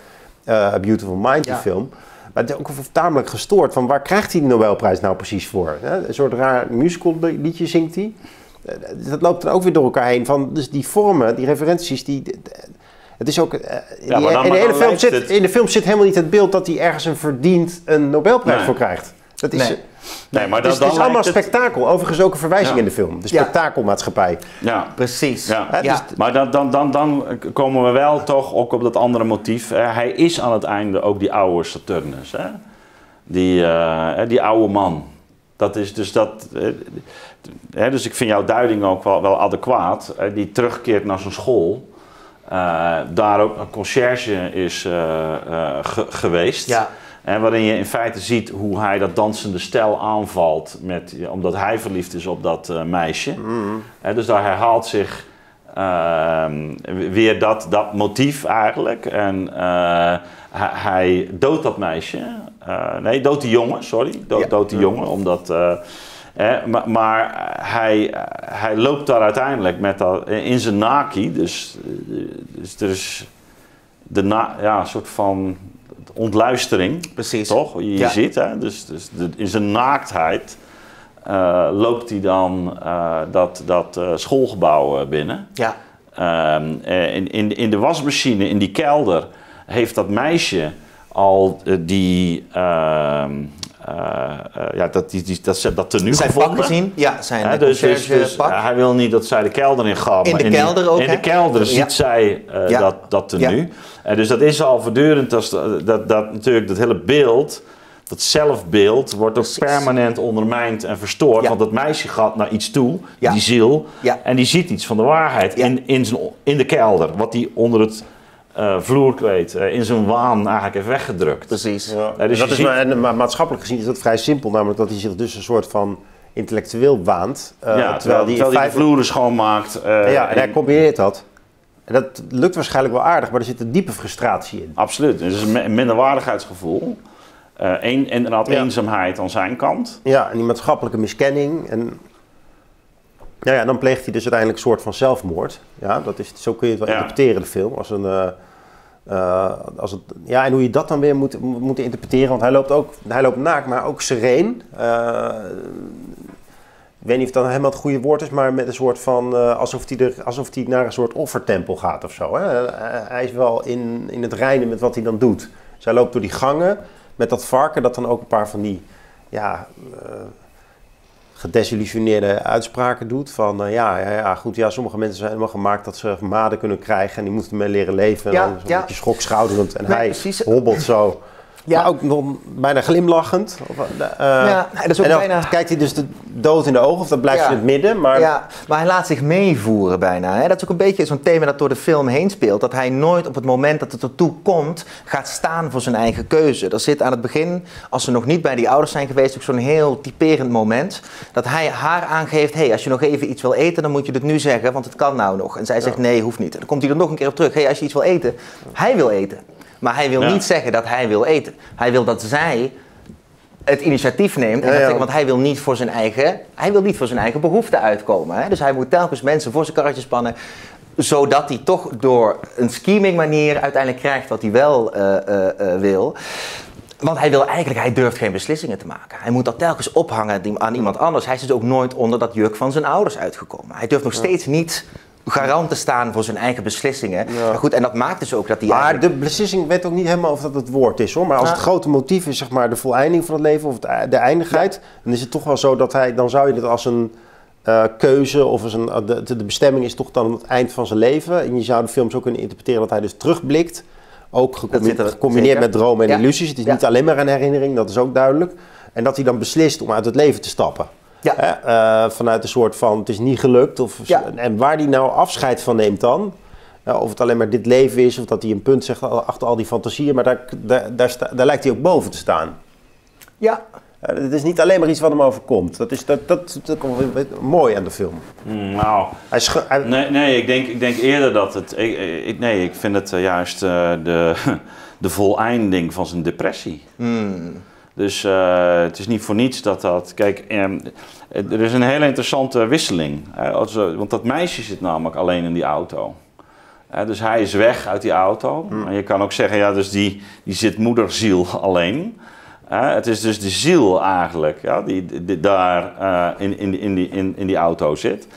uh, A Beautiful Mind, die ja. film. Maar het is ook tamelijk gestoord van waar krijgt hij die Nobelprijs nou precies voor? Hè? Een soort raar musical liedje zingt hij. Dat loopt dan ook weer door elkaar heen. Van, dus die vormen, die referenties, die... die Het is ook, uh, ja, die, dan, in, de hele film zit, het... in de film zit helemaal niet het beeld dat hij ergens een verdiend een Nobelprijs nee. voor krijgt. Dat is... Nee. Nee, maar dat, dus, dan het is allemaal het... spektakel. Overigens ook een verwijzing ja. in de film. De spektakelmaatschappij. Ja, precies. Ja. He, ja. Dus... Maar dan, dan, dan, dan komen we wel toch ook op dat andere motief. Hij is aan het einde ook die oude Saturnus. Hè? Die, uh, die oude man. Dat is dus dat... Hè, dus ik vind jouw duiding ook wel, wel adequaat. Die terugkeert naar zijn school. Uh, daar ook een conciërge is uh, uh, ge geweest. Ja. En waarin je in feite ziet hoe hij dat dansende stijl aanvalt, met, omdat hij verliefd is op dat uh, meisje. Mm. En dus daar herhaalt zich uh, weer dat, dat motief eigenlijk. En uh, hij, hij doodt dat meisje. Uh, nee, doodt die jongen, sorry. Dood, ja. Doodt die jongen, omdat... Uh, eh, maar maar hij, hij loopt daar uiteindelijk met dat, in zijn naki. Dus, dus er is de na, ja, een soort van... ontluistering, precies. Toch? Je ja. ziet, hè? Dus, dus de, in zijn naaktheid uh, loopt hij dan uh, dat, dat uh, schoolgebouw binnen. Ja. Um, in, in, in de wasmachine, in die kelder, heeft dat meisje al uh, die, uh, uh, uh, ja, dat, die, die, dat, dat tenue zijn gevonden. Zijn gezien? Ja, zijn uh, dus, dus, dus pak. Uh, Hij wil niet dat zij de kelder in gaat. In de in kelder die, ook, In hè? de kelder ja. ziet zij uh, ja. dat, dat tenue. Ja. En dus dat is al voortdurend, dat, dat, dat, natuurlijk dat hele beeld, dat zelfbeeld, wordt ook permanent ondermijnd en verstoord. Ja. Want dat meisje gaat naar iets toe, ja. die ziel, ja. en die ziet iets van de waarheid ja. in, in, zijn, in de kelder. Wat die onder het Uh, vloer kwijt, uh, in zo'n waan eigenlijk heeft weggedrukt. Precies. Ja. Uh, dus dat is ziet... maar, en, maar maatschappelijk gezien is dat vrij simpel, namelijk dat hij zich dus een soort van intellectueel waant. Uh, ja, terwijl hij de vijf... vloeren schoonmaakt. Uh, en ja, en, en hij combineert dat. En dat lukt waarschijnlijk wel aardig, maar er zit een diepe frustratie in. Absoluut, dus een minderwaardigheidsgevoel. Uh, een, inderdaad ja. eenzaamheid aan zijn kant. Ja, en die maatschappelijke miskenning. En... Nou ja, dan pleegt hij dus uiteindelijk een soort van zelfmoord. Ja, dat is, zo kun je het wel ja. interpreteren, de film. Als een, uh, uh, als het, ja, en hoe je dat dan weer moet, moet interpreteren. Want hij loopt, ook, hij loopt naakt, maar ook sereen. Uh, ik weet niet of dat helemaal het goede woord is, maar met een soort van... Uh, alsof, hij er, alsof hij naar een soort offertempel gaat of zo. Hè? Uh, hij is wel in, in het reinen met wat hij dan doet. Dus hij loopt door die gangen met dat varken dat dan ook een paar van die... ja. Uh, gedesillusioneerde uitspraken doet van uh, ja, ja, ja, goed, ja, sommige mensen zijn helemaal gemaakt dat ze maden kunnen krijgen en die moeten ermee leren leven. Ja, en dan is ja. een beetje schokschouderend en nee, hij precies. hobbelt zo. Ja. Maar ook nog bijna glimlachend. Of, uh, ja, dat is ook en dan bijna... kijkt hij dus de dood in de ogen of dat blijft ja. in het midden. Maar... Ja, maar hij laat zich meevoeren bijna. Hè? Dat is ook een beetje zo'n thema dat door de film heen speelt. Dat hij nooit op het moment dat het ertoe komt gaat staan voor zijn eigen keuze. Er zit aan het begin, als ze nog niet bij die ouders zijn geweest, ook zo'n heel typerend moment. Dat hij haar aangeeft, hé, hey, als je nog even iets wil eten, dan moet je het nu zeggen, want het kan nou nog. En zij zegt, ja. nee, hoeft niet. En dan komt hij er nog een keer op terug. Hé, hey, als je iets wil eten, hij wil eten. Maar hij wil ja. niet zeggen dat hij wil eten. Hij wil dat zij het initiatief neemt. En ja, ja. Zeggen, want hij wil niet voor zijn eigen, hij wil niet voor zijn eigen behoeften uitkomen. Hè? Dus hij moet telkens mensen voor zijn karretje spannen. Zodat hij toch door een scheming manier uiteindelijk krijgt wat hij wel uh, uh, uh, wil. Want hij wil eigenlijk, hij durft geen beslissingen te maken. Hij moet dat telkens ophangen aan iemand anders. Hij is dus ook nooit onder dat juk van zijn ouders uitgekomen. Hij durft nog ja. steeds niet... garant te staan voor zijn eigen beslissingen. Ja. Goed, en dat maakt dus ook dat die... Maar eigenlijk... de beslissing, ik weet ook niet helemaal of dat het woord is hoor. Maar als ja. het grote motief is, zeg maar, de voleinding van het leven of de eindigheid... Ja. dan is het toch wel zo dat hij... dan zou je het als een uh, keuze of als een... Uh, de, de bestemming is toch dan het eind van zijn leven. En je zou de film zo kunnen interpreteren dat hij dus terugblikt. Ook gecombineerd, er, gecombineerd met dromen en ja. illusies. Het is ja. niet alleen maar een herinnering, dat is ook duidelijk. En dat hij dan beslist om uit het leven te stappen. Ja. Uh, vanuit een soort van, het is niet gelukt. Of, ja. En waar die nou afscheid van neemt dan. Uh, of het alleen maar dit leven is. Of dat hij een punt zegt achter al die fantasieën. Maar daar, daar, daar, sta, daar lijkt hij ook boven te staan. Ja. Het uh, is niet alleen maar iets wat hem overkomt. Dat is dat, dat, dat komt mooi aan de film. Nou, hij hij... nee, nee ik, denk, ik denk eerder dat het... Ik, ik, nee, ik vind het juist uh, de, de voleinding van zijn depressie. Hmm. Dus uh, het is niet voor niets dat dat... Kijk, um, er is een hele interessante wisseling. Uh, also, want dat meisje zit namelijk alleen in die auto. Uh, dus hij is weg uit die auto. Mm. En je kan ook zeggen, ja, dus die, die zit moederziel alleen. Uh, het is dus de ziel eigenlijk, ja, die, die daar uh, in, in, in, die, in, in die auto zit.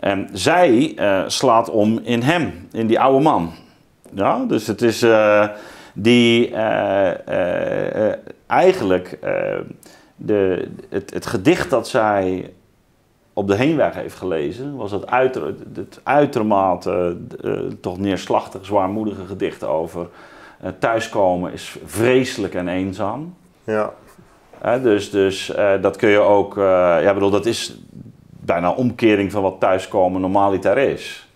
Um, zij uh, slaat om in hem, in die oude man. Ja, dus het is... Uh, die uh, uh, uh, eigenlijk uh, de, het, het gedicht dat zij op de heenweg heeft gelezen... was dat uiter, het uitermate uh, toch neerslachtig, zwaarmoedige gedicht over... Uh, thuiskomen is vreselijk en eenzaam. Ja. Uh, dus dus uh, dat kun je ook... Uh, ja, bedoel, dat is bijna een omkering van wat thuiskomen normaliter is...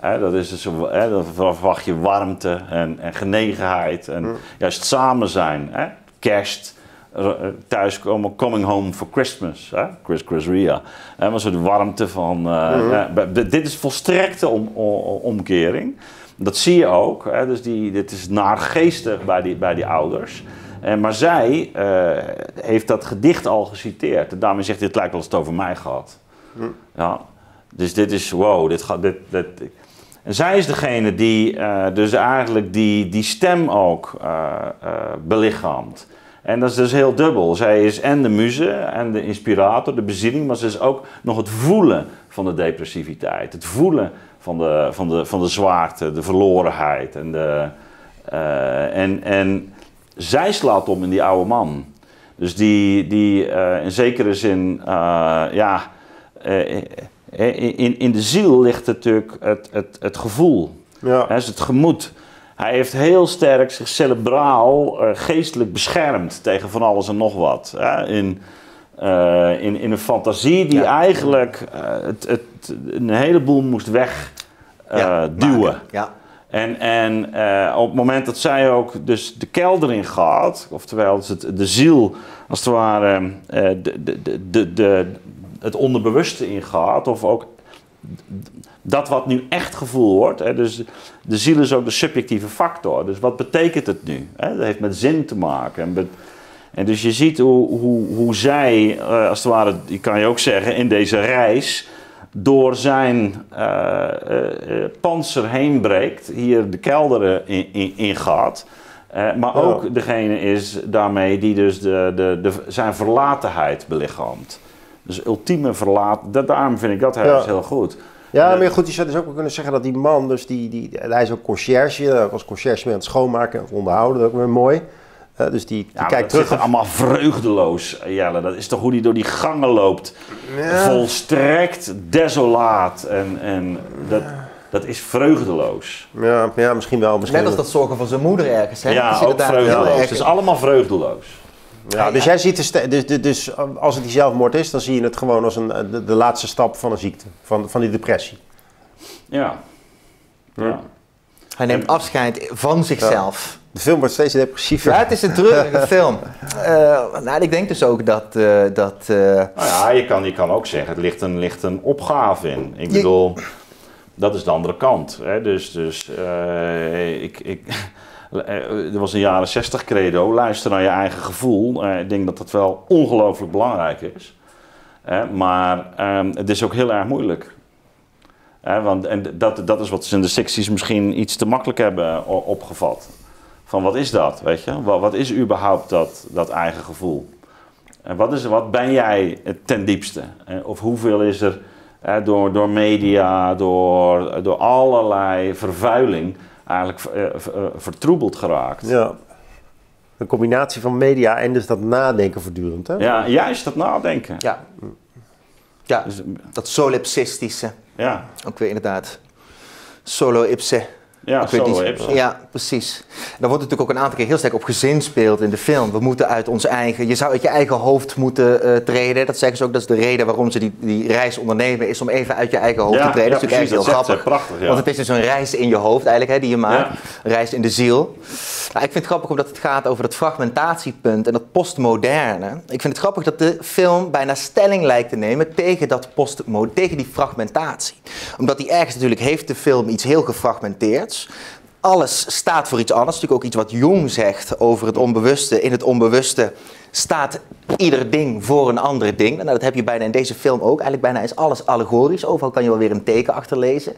He, dat is dus, he, dan verwacht je warmte en, en genegenheid en mm. juist samen zijn. He. Kerst, thuiskomen, coming home for Christmas, he. Chris Chris Ria. He, maar zo'n warmte van, uh, mm. he, dit is volstrekte om, om, omkering. Dat zie je ook, he. Dus die, dit is naargeestig bij die, bij die ouders. En, maar zij uh, heeft dat gedicht al geciteerd en daarmee zegt dit lijkt wel eens het over mij gehad. Mm. Ja, dus dit is, wow, dit gaat, dit... dit En zij is degene die uh, dus eigenlijk die, die stem ook uh, uh, belichaamt. En dat is dus heel dubbel. Zij is en de muze en de inspirator, de bezieling, maar ze is ook nog het voelen van de depressiviteit. Het voelen van de, van de, van de zwaarte, de verlorenheid. En, de, uh, en, en zij slaat om in die oude man. Dus die, die uh, in zekere zin, uh, ja... Uh, In, in de ziel ligt natuurlijk het, het, het gevoel, ja. He, is het gemoed. Hij heeft heel sterk zich cerebraal, uh, geestelijk beschermd tegen van alles en nog wat. He, in, uh, in, in een fantasie die ja. eigenlijk uh, het, het, een heleboel moest wegduwen. Uh, ja, ja. En, en uh, op het moment dat zij ook dus de kelder in gaat, oftewel dus het, de ziel als het ware uh, de, de, de, de, het onderbewuste in gaat, of ook dat wat nu echt gevoel wordt, hè, dus de ziel is ook de subjectieve factor, dus wat betekent het nu? Hè? Dat heeft met zin te maken. En, en dus je ziet hoe, hoe, hoe zij, uh, als het ware, ik kan je ook zeggen, in deze reis door zijn uh, uh, panzer heen breekt, hier de kelderen in, in, in gaat. Uh, maar oh. ook degene is daarmee die dus de, de, de, zijn verlatenheid belichaamt. Dus ultieme verlaat, dat, daarom vind ik dat hij ja. dus heel goed. Ja, de, maar goed, je zou dus ook wel kunnen zeggen dat die man, dus die, die, hij is ook conciërge, was conciërge mee aan het schoonmaken en het onderhouden, dat is ook weer mooi. Uh, dus die, die ja, kijkt terug. Of... allemaal vreugdeloos, Jelle. Dat is toch hoe die door die gangen loopt. Ja. Volstrekt desolaat. En, en dat, dat is vreugdeloos. Ja, ja, misschien wel. Misschien Net als dat zorgen van zijn moeder ergens. Hè? Ja, ook vreugdeloos. Het is allemaal vreugdeloos. Ja, ja, ja. Dus jij ziet, de dus, dus als het die zelfmoord is, dan zie je het gewoon als een, de, de laatste stap van een ziekte. Van, van die depressie. Ja. ja. ja. Hij neemt en, afscheid van zichzelf. Ja. De film wordt steeds depressiever. Ja, het is een treurige film. Uh, nou, ik denk dus ook dat... Uh, dat uh... Nou ja, je kan, je kan ook zeggen, het ligt een, ligt een opgave in. Ik bedoel, je... dat is de andere kant. Hè? Dus, dus uh, ik, ik, er was een jaren zestig credo, luister naar je eigen gevoel. Uh, ik denk dat dat wel ongelooflijk belangrijk is. Uh, maar um, het is ook heel erg moeilijk. Uh, want en dat, dat is wat ze in de zestig's misschien iets te makkelijk hebben opgevat. Van wat is dat, weet je? Wat is überhaupt dat, dat eigen gevoel? En wat, is, wat ben jij ten diepste? Of hoeveel is er eh, door, door media, door, door allerlei vervuiling eigenlijk eh, vertroebeld geraakt? Ja, een combinatie van media en dus dat nadenken voortdurend, hè? Ja, juist dat nadenken. Ja, ja dus, dat solipsistische. Ja. Ook weer inderdaad. Solo-ipse. Ja, die, ja, precies. Daar wordt natuurlijk ook een aantal keer heel sterk op gezinspeeld in de film. We moeten uit ons eigen... Je zou uit je eigen hoofd moeten uh, treden. Dat zeggen ze ook, dat is de reden waarom ze die, die reis ondernemen, is om even uit je eigen hoofd ja, te treden. Ja, dat is natuurlijk precies, eigenlijk heel grappig. Prachtig, ja. Want het is dus een reis in je hoofd eigenlijk, hè, die je maakt. Ja. Een reis in de ziel. Nou, ik vind het grappig omdat het gaat over dat fragmentatiepunt en dat postmoderne. Ik vind het grappig dat de film bijna stelling lijkt te nemen tegen, dat tegen die fragmentatie. Omdat die ergens natuurlijk heeft de film iets heel gefragmenteerd. Alles staat voor iets anders. Natuurlijk ook iets wat Jung zegt over het onbewuste. In het onbewuste staat ieder ding voor een ander ding. Nou, dat heb je bijna in deze film ook. Eigenlijk bijna is alles allegorisch. Overal kan je wel weer een teken achterlezen.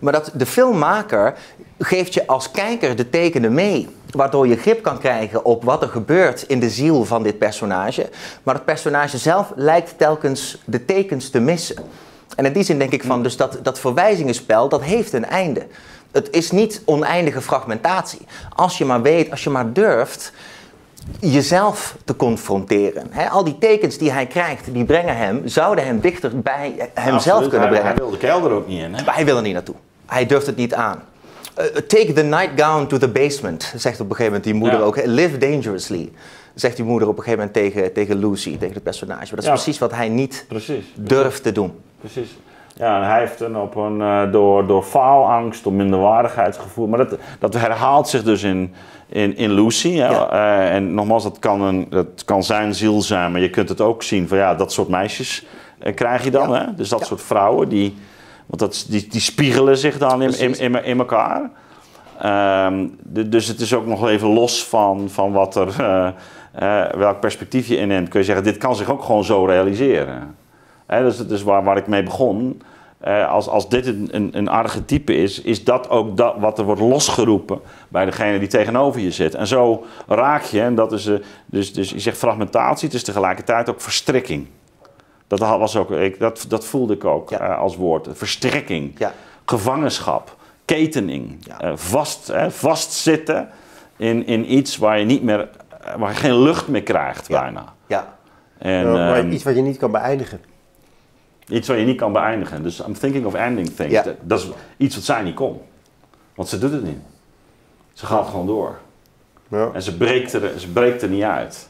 Maar dat de filmmaker geeft je als kijker de tekenen mee. Waardoor je grip kan krijgen op wat er gebeurt in de ziel van dit personage. Maar het personage zelf lijkt telkens de tekens te missen. En in die zin denk ik van, dus dat, dat verwijzingenspel, dat heeft een einde. Het is niet oneindige fragmentatie. Als je maar weet, als je maar durft jezelf te confronteren. He, al die tekens die hij krijgt, die brengen hem, zouden hem dichter bij hemzelf kunnen brengen. Hij wil de kelder ook niet in. Hè? Maar hij wil er niet naartoe. Hij durft het niet aan. Uh, take the nightgown to the basement, zegt op een gegeven moment die moeder ja. ook. Live dangerously, zegt die moeder op een gegeven moment tegen, tegen Lucy, tegen het personage. Maar dat is ja. precies wat hij niet precies. durft te doen. Precies. Ja, en hij heeft een op een, uh, door, door faalangst, door minderwaardigheidsgevoel. Maar dat, dat herhaalt zich dus in, in, in Lucy. Ja. Uh, en nogmaals, dat kan, een, dat kan zijn ziel zijn, maar je kunt het ook zien van ja, dat soort meisjes uh, krijg je dan. Ja. Hè? Dus dat ja. soort vrouwen, die, want dat, die, die spiegelen zich dan in, in, in, in elkaar. Uh, de, dus het is ook nog even los van, van wat er, uh, uh, welk perspectief je inneemt. Kun je zeggen, dit kan zich ook gewoon zo realiseren. He, dat is dus waar, waar ik mee begon. Eh, als, als dit een, een, een archetype is, is dat ook dat wat er wordt losgeroepen bij degene die tegenover je zit. En zo raak je, en dat is, uh, dus, dus je zegt fragmentatie, het is tegelijkertijd ook verstrikking. Dat, was ook, ik, dat, dat voelde ik ook ja. uh, als woord. Verstrikking, ja. gevangenschap, ketening, ja. uh, vast, hè, vastzitten in, in iets waar je, niet meer, waar je geen lucht meer krijgt ja. bijna. Ja. En, ja, maar um, iets wat je niet kan beëindigen. Iets wat je niet kan beëindigen. Dus I'm thinking of ending things. Ja. Dat is iets wat zij niet kon. Want ze doet het niet. Ze gaat gewoon door. Ja. En ze breekt, er, ze breekt er niet uit.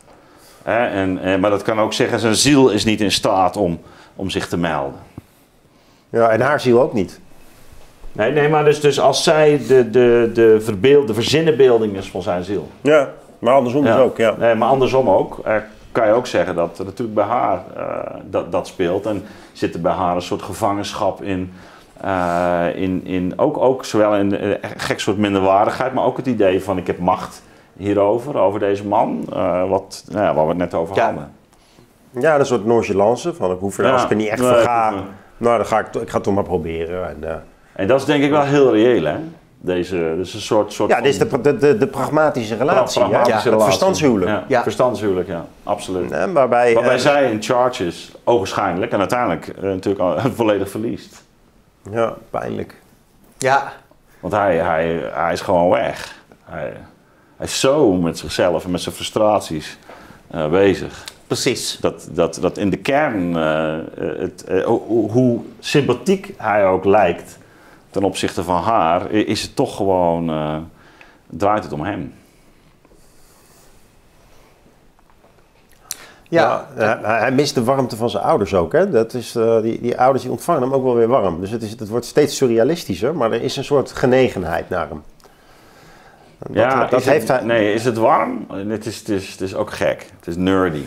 Hè? En, en, maar dat kan ook zeggen, zijn ziel is niet in staat om, om zich te melden. Ja, en haar ziel ook niet. Nee, nee, maar dus, dus als zij de, de, de, verbeeld, de verzinnenbeelding is van zijn ziel. Ja, maar andersom ja. dus ook. Ja. Nee, maar andersom ook. Uh, kan je ook zeggen dat er natuurlijk bij haar uh, dat, dat speelt. En zit er bij haar een soort gevangenschap in. Uh, in, in ook, ook zowel een uh, gek soort minderwaardigheid, maar ook het idee van ik heb macht hierover, over deze man. Uh, wat, nou ja, waar we het net over ja. hadden. Ja, een soort nonchalance van ik hoef er, ja. als ik er niet echt voor ga. Nee, nou, dan ga ik, ik ga het toch maar proberen. En, uh, en dat is denk ik wel heel reëel, hè? Deze, dus een soort, soort ja, dit is de, de, de, de pragmatische relatie. Pragmatische ja, relatie. Het verstandshuwelijk. Ja, ja. Verstandshuwelijk, ja, absoluut. Ja, waarbij waarbij uh, zij in charge is, ogenschijnlijk, en uiteindelijk uh, natuurlijk al, uh, volledig verliest. Ja, pijnlijk. Ja. Want hij, hij, hij is gewoon weg. Hij, hij is zo met zichzelf en met zijn frustraties uh, bezig. Precies. Dat, dat, dat in de kern, uh, het, uh, hoe, hoe sympathiek hij ook lijkt ten opzichte van haar, is het toch gewoon, uh, draait het om hem. Ja, ja, hij, hij mist de warmte van zijn ouders ook. Hè? Dat is, uh, die, die ouders die ontvangen hem ook wel weer warm. Dus het, is, het wordt steeds surrealistischer, maar er is een soort genegenheid naar hem. Dat, ja, dat heeft het, hij... nee, is het warm? Het is, het, is, het is ook gek. Het is nerdy.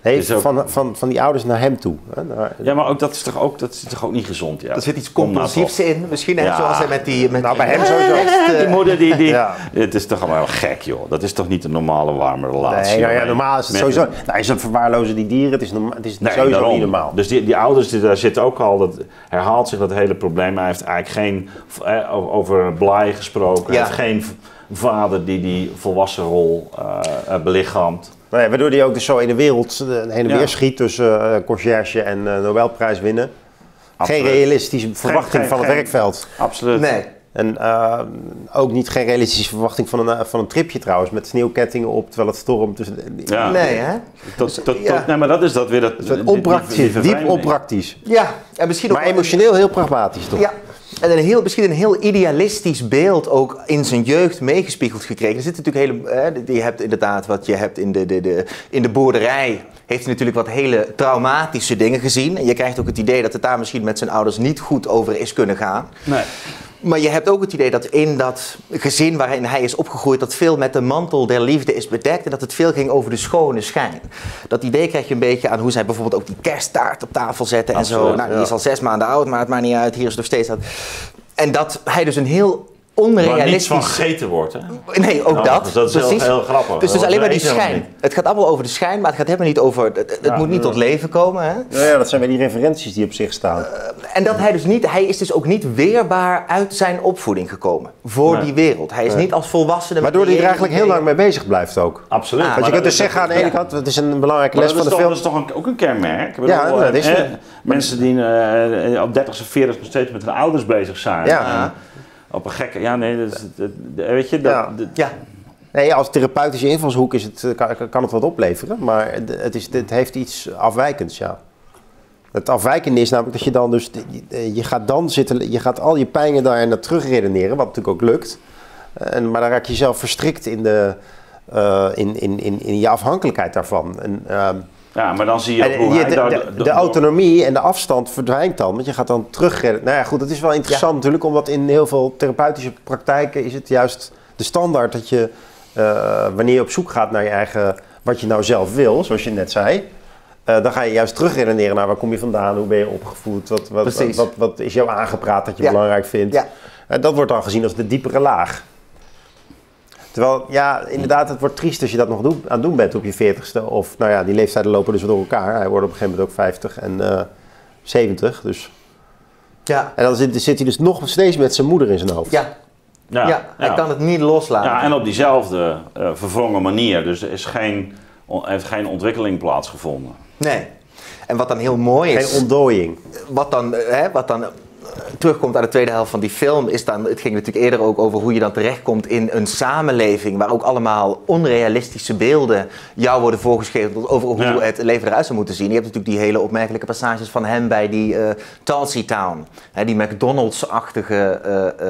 Heeft het is ook... van, van, van die ouders naar hem toe. Hè? Naar... Ja, maar ook, dat, is toch ook, dat is toch ook niet gezond? Ja. Er zit iets compulsiefs in. Misschien ja. heeft zoals hij met die... Met nou, bij hem ja, sowieso. Ja, die moeder die... die... Ja. Het is toch allemaal gek, joh. Dat is toch niet een normale warme relatie? Nee, ja, ja, normaal is het met... sowieso... Nou, is het verwaarlozen die dieren? Het is, norma... het is nee, sowieso daarom. niet normaal. Dus die, die ouders, die, daar zit ook al... Dat herhaalt zich dat hele probleem. Hij heeft eigenlijk geen... Eh, over Bly gesproken. Ja. Hij heeft geen... vader die die volwassen rol uh, belichaamt. Nou ja, waardoor hij ook dus zo in de wereld uh, heen en ja. weer schiet tussen uh, conciërge en uh, Nobelprijs winnen. Absoluut. Geen realistische verwachting geen, geen, van het geen, werkveld. Absoluut. Nee. En uh, ook niet geen realistische verwachting van een, van een tripje trouwens, met sneeuwkettingen op, terwijl het stormt. Dus, ja. Nee, hè? Tot, tot, tot, ja. Nee, maar dat is dat weer dat... dat onpraktisch, die, die diep onpraktisch. Ja. En misschien ook maar wel... emotioneel heel pragmatisch toch? Ja. En een heel, misschien een heel idealistisch beeld ook in zijn jeugd meegespiegeld gekregen. Er zitten natuurlijk hele, hè, je hebt inderdaad wat je hebt in de, de, de, in de boerderij. Heeft hij natuurlijk wat hele traumatische dingen gezien. En je krijgt ook het idee dat het daar misschien met zijn ouders niet goed over is kunnen gaan. Nee. Maar je hebt ook het idee dat in dat gezin waarin hij is opgegroeid... dat veel met de mantel der liefde is bedekt... en dat het veel ging over de schone schijn. Dat idee krijg je een beetje aan hoe zij bijvoorbeeld ook die kersttaart op tafel zetten. Absoluut, en zo. Nou, die ja. is al zes maanden oud, maar het maakt niet uit. Hier is het nog steeds dat. En dat hij dus een heel... maar niets van gegeten wordt, hè? Nee, ook nou, dat. Dus dat is heel, heel grappig. Dus, dus alleen maar die schijn. Het gaat allemaal over de schijn, maar het gaat helemaal niet over... Het, het ja, moet niet ja. tot leven komen, hè? Ja, ja, dat zijn weer die referenties die op zich staan. Uh, en dat hij dus niet... Hij is dus ook niet weerbaar uit zijn opvoeding gekomen. Voor nee. die wereld. Hij is nee. niet als volwassene... Waardoor hij er eigenlijk heel lang mee bezig blijft ook. Absoluut. Ah, want je kunt dus zeggen aan de ene kant... Het is een belangrijke les van de film. Dat is toch ook een kenmerk? Ja, dat is het. Mensen die op dertig en veertig nog steeds met hun ouders bezig zijn. Ja. Op een gekke... Ja, nee, dat is, dat, weet je... Dat, ja. ja. Nee, als therapeutische invalshoek is het, kan, kan het wat opleveren, maar het, is, het heeft iets afwijkends, ja. Het afwijkende is namelijk dat je dan dus... Je gaat dan zitten... Je gaat al je pijnen daarin naar terugredeneren, wat natuurlijk ook lukt. En, maar dan raak je zelf verstrikt in, de, uh, in, in, in, in je afhankelijkheid daarvan. En, uh, ja, maar dan zie je ook hoe hij de, daar... De, de, de autonomie en de afstand verdwijnt dan, want je gaat dan terugredden. Nou ja, goed, dat is wel interessant ja. natuurlijk, omdat in heel veel therapeutische praktijken is het juist de standaard dat je, uh, wanneer je op zoek gaat naar je eigen, wat je nou zelf wil, zoals je net zei, uh, dan ga je juist terugredeneren naar waar kom je vandaan, hoe ben je opgevoed, wat, wat, wat, wat, wat is jou aangepraat dat je ja. belangrijk vindt. Ja. Uh, dat wordt dan gezien als de diepere laag. Terwijl, ja, inderdaad, het wordt triest als je dat nog doet, aan het doen bent op je veertigste. Of, nou ja, die leeftijden lopen dus door elkaar. Hij wordt op een gegeven moment ook vijftig en uh, zeventig, dus... Ja. En dan zit, zit hij dus nog steeds met zijn moeder in zijn hoofd. Ja. Ja, ja hij ja. kan het niet loslaten. Ja, en op diezelfde uh, verwrongen manier. Dus er is geen, on, heeft geen ontwikkeling plaatsgevonden. Nee. En wat dan heel mooi is... Geen ontdooiing. Wat dan... Hè, wat dan terugkomt aan de tweede helft van die film, is dan, het ging natuurlijk eerder ook over hoe je dan terechtkomt in een samenleving waar ook allemaal onrealistische beelden jou worden voorgeschreven over hoe ja. het leven eruit zou moeten zien. Je hebt natuurlijk die hele opmerkelijke passages van hem bij die uh, Talsi Town, hè, die McDonald's-achtige uh,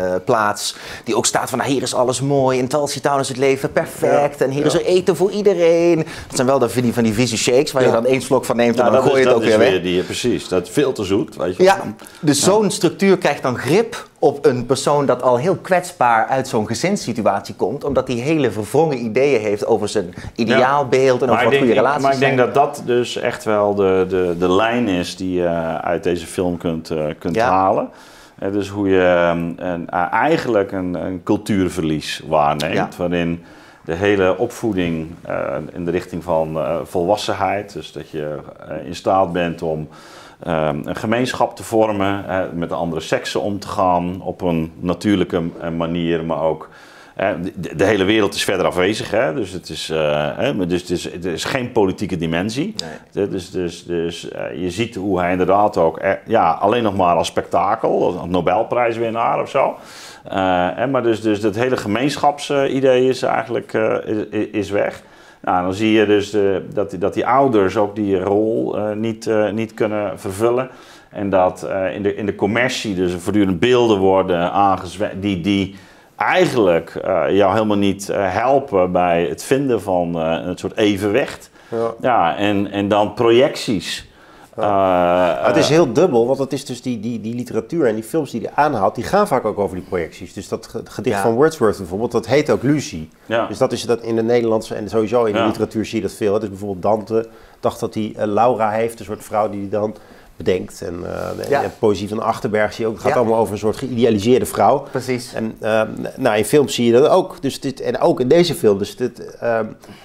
uh, uh, plaats, die ook staat van nou, hier is alles mooi, in Talsi Town is het leven perfect ja. en hier ja. is er eten voor iedereen. Dat zijn wel de, van die vieze shakes waar ja. je dan één slok van neemt nou, en dan gooi is, je het ook weer weg. Dat is weer die, precies, dat is veel te zoet, weet je. Ja. Dus zo'n structuur krijgt dan grip op een persoon dat al heel kwetsbaar uit zo'n gezinssituatie komt. Omdat hij hele verwrongen ideeën heeft over zijn ideaalbeeld en over wat goede relaties. Maar ik denk dat dat dus echt wel de, de, de lijn is die je uit deze film kunt, uh, kunt ja. halen. Uh, dus hoe je um, een, uh, eigenlijk een, een cultuurverlies waarneemt. Ja. Waarin de hele opvoeding uh, in de richting van uh, volwassenheid. Dus dat je uh, in staat bent om... Um, een gemeenschap te vormen, uh, met de andere seksen om te gaan op een natuurlijke manier, maar ook uh, de, de hele wereld is verder afwezig, hè? Dus het is, uh, hè? Dus het is, het is geen politieke dimensie. Nee. Dus, dus, dus uh, je ziet hoe hij inderdaad ook, uh, ja, alleen nog maar als spektakel, als Nobelprijswinnaar of zo. Uh, hè? Maar dus, dus dat hele gemeenschapsidee uh, is eigenlijk uh, is, is weg. Nou, dan zie je dus uh, dat, die, dat die ouders ook die rol uh, niet, uh, niet kunnen vervullen. En dat uh, in, de, in de commercie dus voortdurend beelden worden aangezwengeld die, die eigenlijk uh, jou helemaal niet uh, helpen bij het vinden van uh, een soort evenwicht. Ja. Ja, en, en dan projecties. Uh, uh, het is heel dubbel, want het is dus die, die, die literatuur en die films die hij aanhaalt, die gaan vaak ook over die projecties. Dus dat gedicht ja. van Wordsworth bijvoorbeeld, dat heet ook Lucie. Ja. Dus dat is dat in de Nederlandse, en sowieso in de ja. literatuur zie je dat veel. Dus bijvoorbeeld Dante dacht dat hij uh, Laura heeft, een soort vrouw die hij dan bedenkt. En, uh, en, ja. en poëzie van Achterberg zie je ook, het gaat ja. allemaal over een soort geïdealiseerde vrouw. Precies. En uh, nou, in films zie je dat ook. Dus dit, en ook in deze film. Dus dit, uh,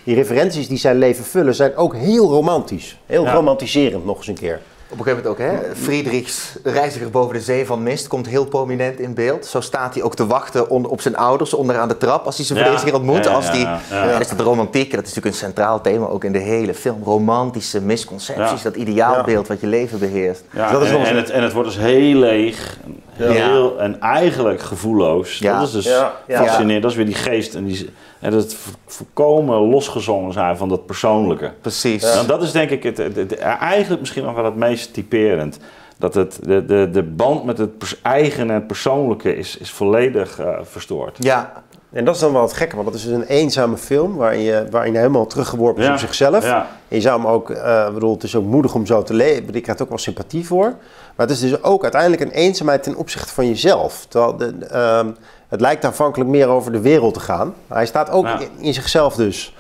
die referenties die zijn leven vullen zijn ook heel romantisch. Heel ja. romantiserend nog eens een keer. Op een gegeven moment ook, hè? Friedrichs reiziger boven de zee van mist komt heel prominent in beeld. Zo staat hij ook te wachten onder, op zijn ouders onderaan de trap als hij ze voor ja. de eerste keer ontmoet. Ja, ja, als die, ja, ja. Ja, is dat romantiek, dat is natuurlijk een centraal thema ook in de hele film. Romantische misconcepties, ja. dat ideaalbeeld ja. wat je leven beheerst. Ja, dus dat is en, en, het, en het wordt dus heel leeg heel, ja. en eigenlijk gevoelloos. Ja. Dat is dus ja. fascinerend, ja. dat is weer die geest en die... En dat voorkomen losgezongen zijn van dat persoonlijke. Precies. Ja. Nou, dat is denk ik het, het, het, eigenlijk misschien nog wel het meest typerend. Dat het, de, de, de band met het pers eigen en persoonlijke is, is volledig uh, verstoord. Ja, en dat is dan wel het gekke. Want dat is dus een eenzame film waarin je, waarin je helemaal teruggeworpen is ja. op zichzelf. Ja. En je zou hem ook, uh, bedoel, het is ook moedig om zo te leven. Ik krijg er ook wel sympathie voor. Maar het is dus ook uiteindelijk een eenzaamheid ten opzichte van jezelf. Terwijl de... Uh, Het lijkt aanvankelijk meer over de wereld te gaan. Hij staat ook ja. in, in zichzelf dus.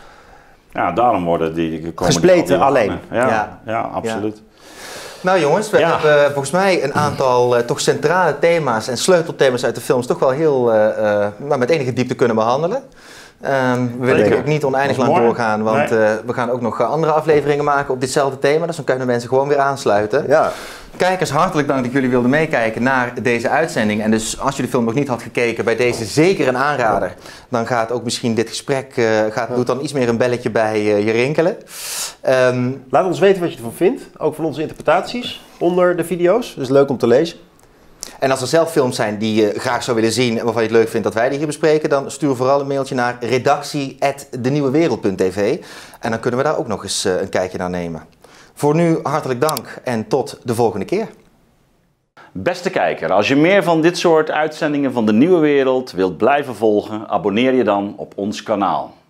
Ja, daarom worden die... die gespleten alleen. Ja, ja. ja, absoluut. Ja. Nou jongens, we ja. hebben volgens mij een aantal uh, toch centrale thema's en sleutelthema's uit de films toch wel heel, uh, uh, met enige diepte kunnen behandelen. Um, we willen ook niet oneindig lang mooi. doorgaan, want nee. uh, we gaan ook nog andere afleveringen maken op ditzelfde thema. Dus dan kunnen mensen gewoon weer aansluiten. Ja. Kijkers, hartelijk dank dat jullie wilden meekijken naar deze uitzending. En dus als je de film nog niet had gekeken, bij deze zeker een aanrader. Dan gaat ook misschien dit gesprek, uh, gaat, doet dan iets meer een belletje bij uh, je rinkelen. Um, Laat ons weten wat je ervan vindt, ook van onze interpretaties onder de video's. Dus leuk om te lezen. En als er zelf films zijn die je graag zou willen zien en waarvan je het leuk vindt dat wij die hier bespreken, dan stuur vooral een mailtje naar redactie apenstaartje de nieuwe wereld punt tv en dan kunnen we daar ook nog eens een kijkje naar nemen. Voor nu hartelijk dank en tot de volgende keer. Beste kijker, als je meer van dit soort uitzendingen van De Nieuwe Wereld wilt blijven volgen, abonneer je dan op ons kanaal.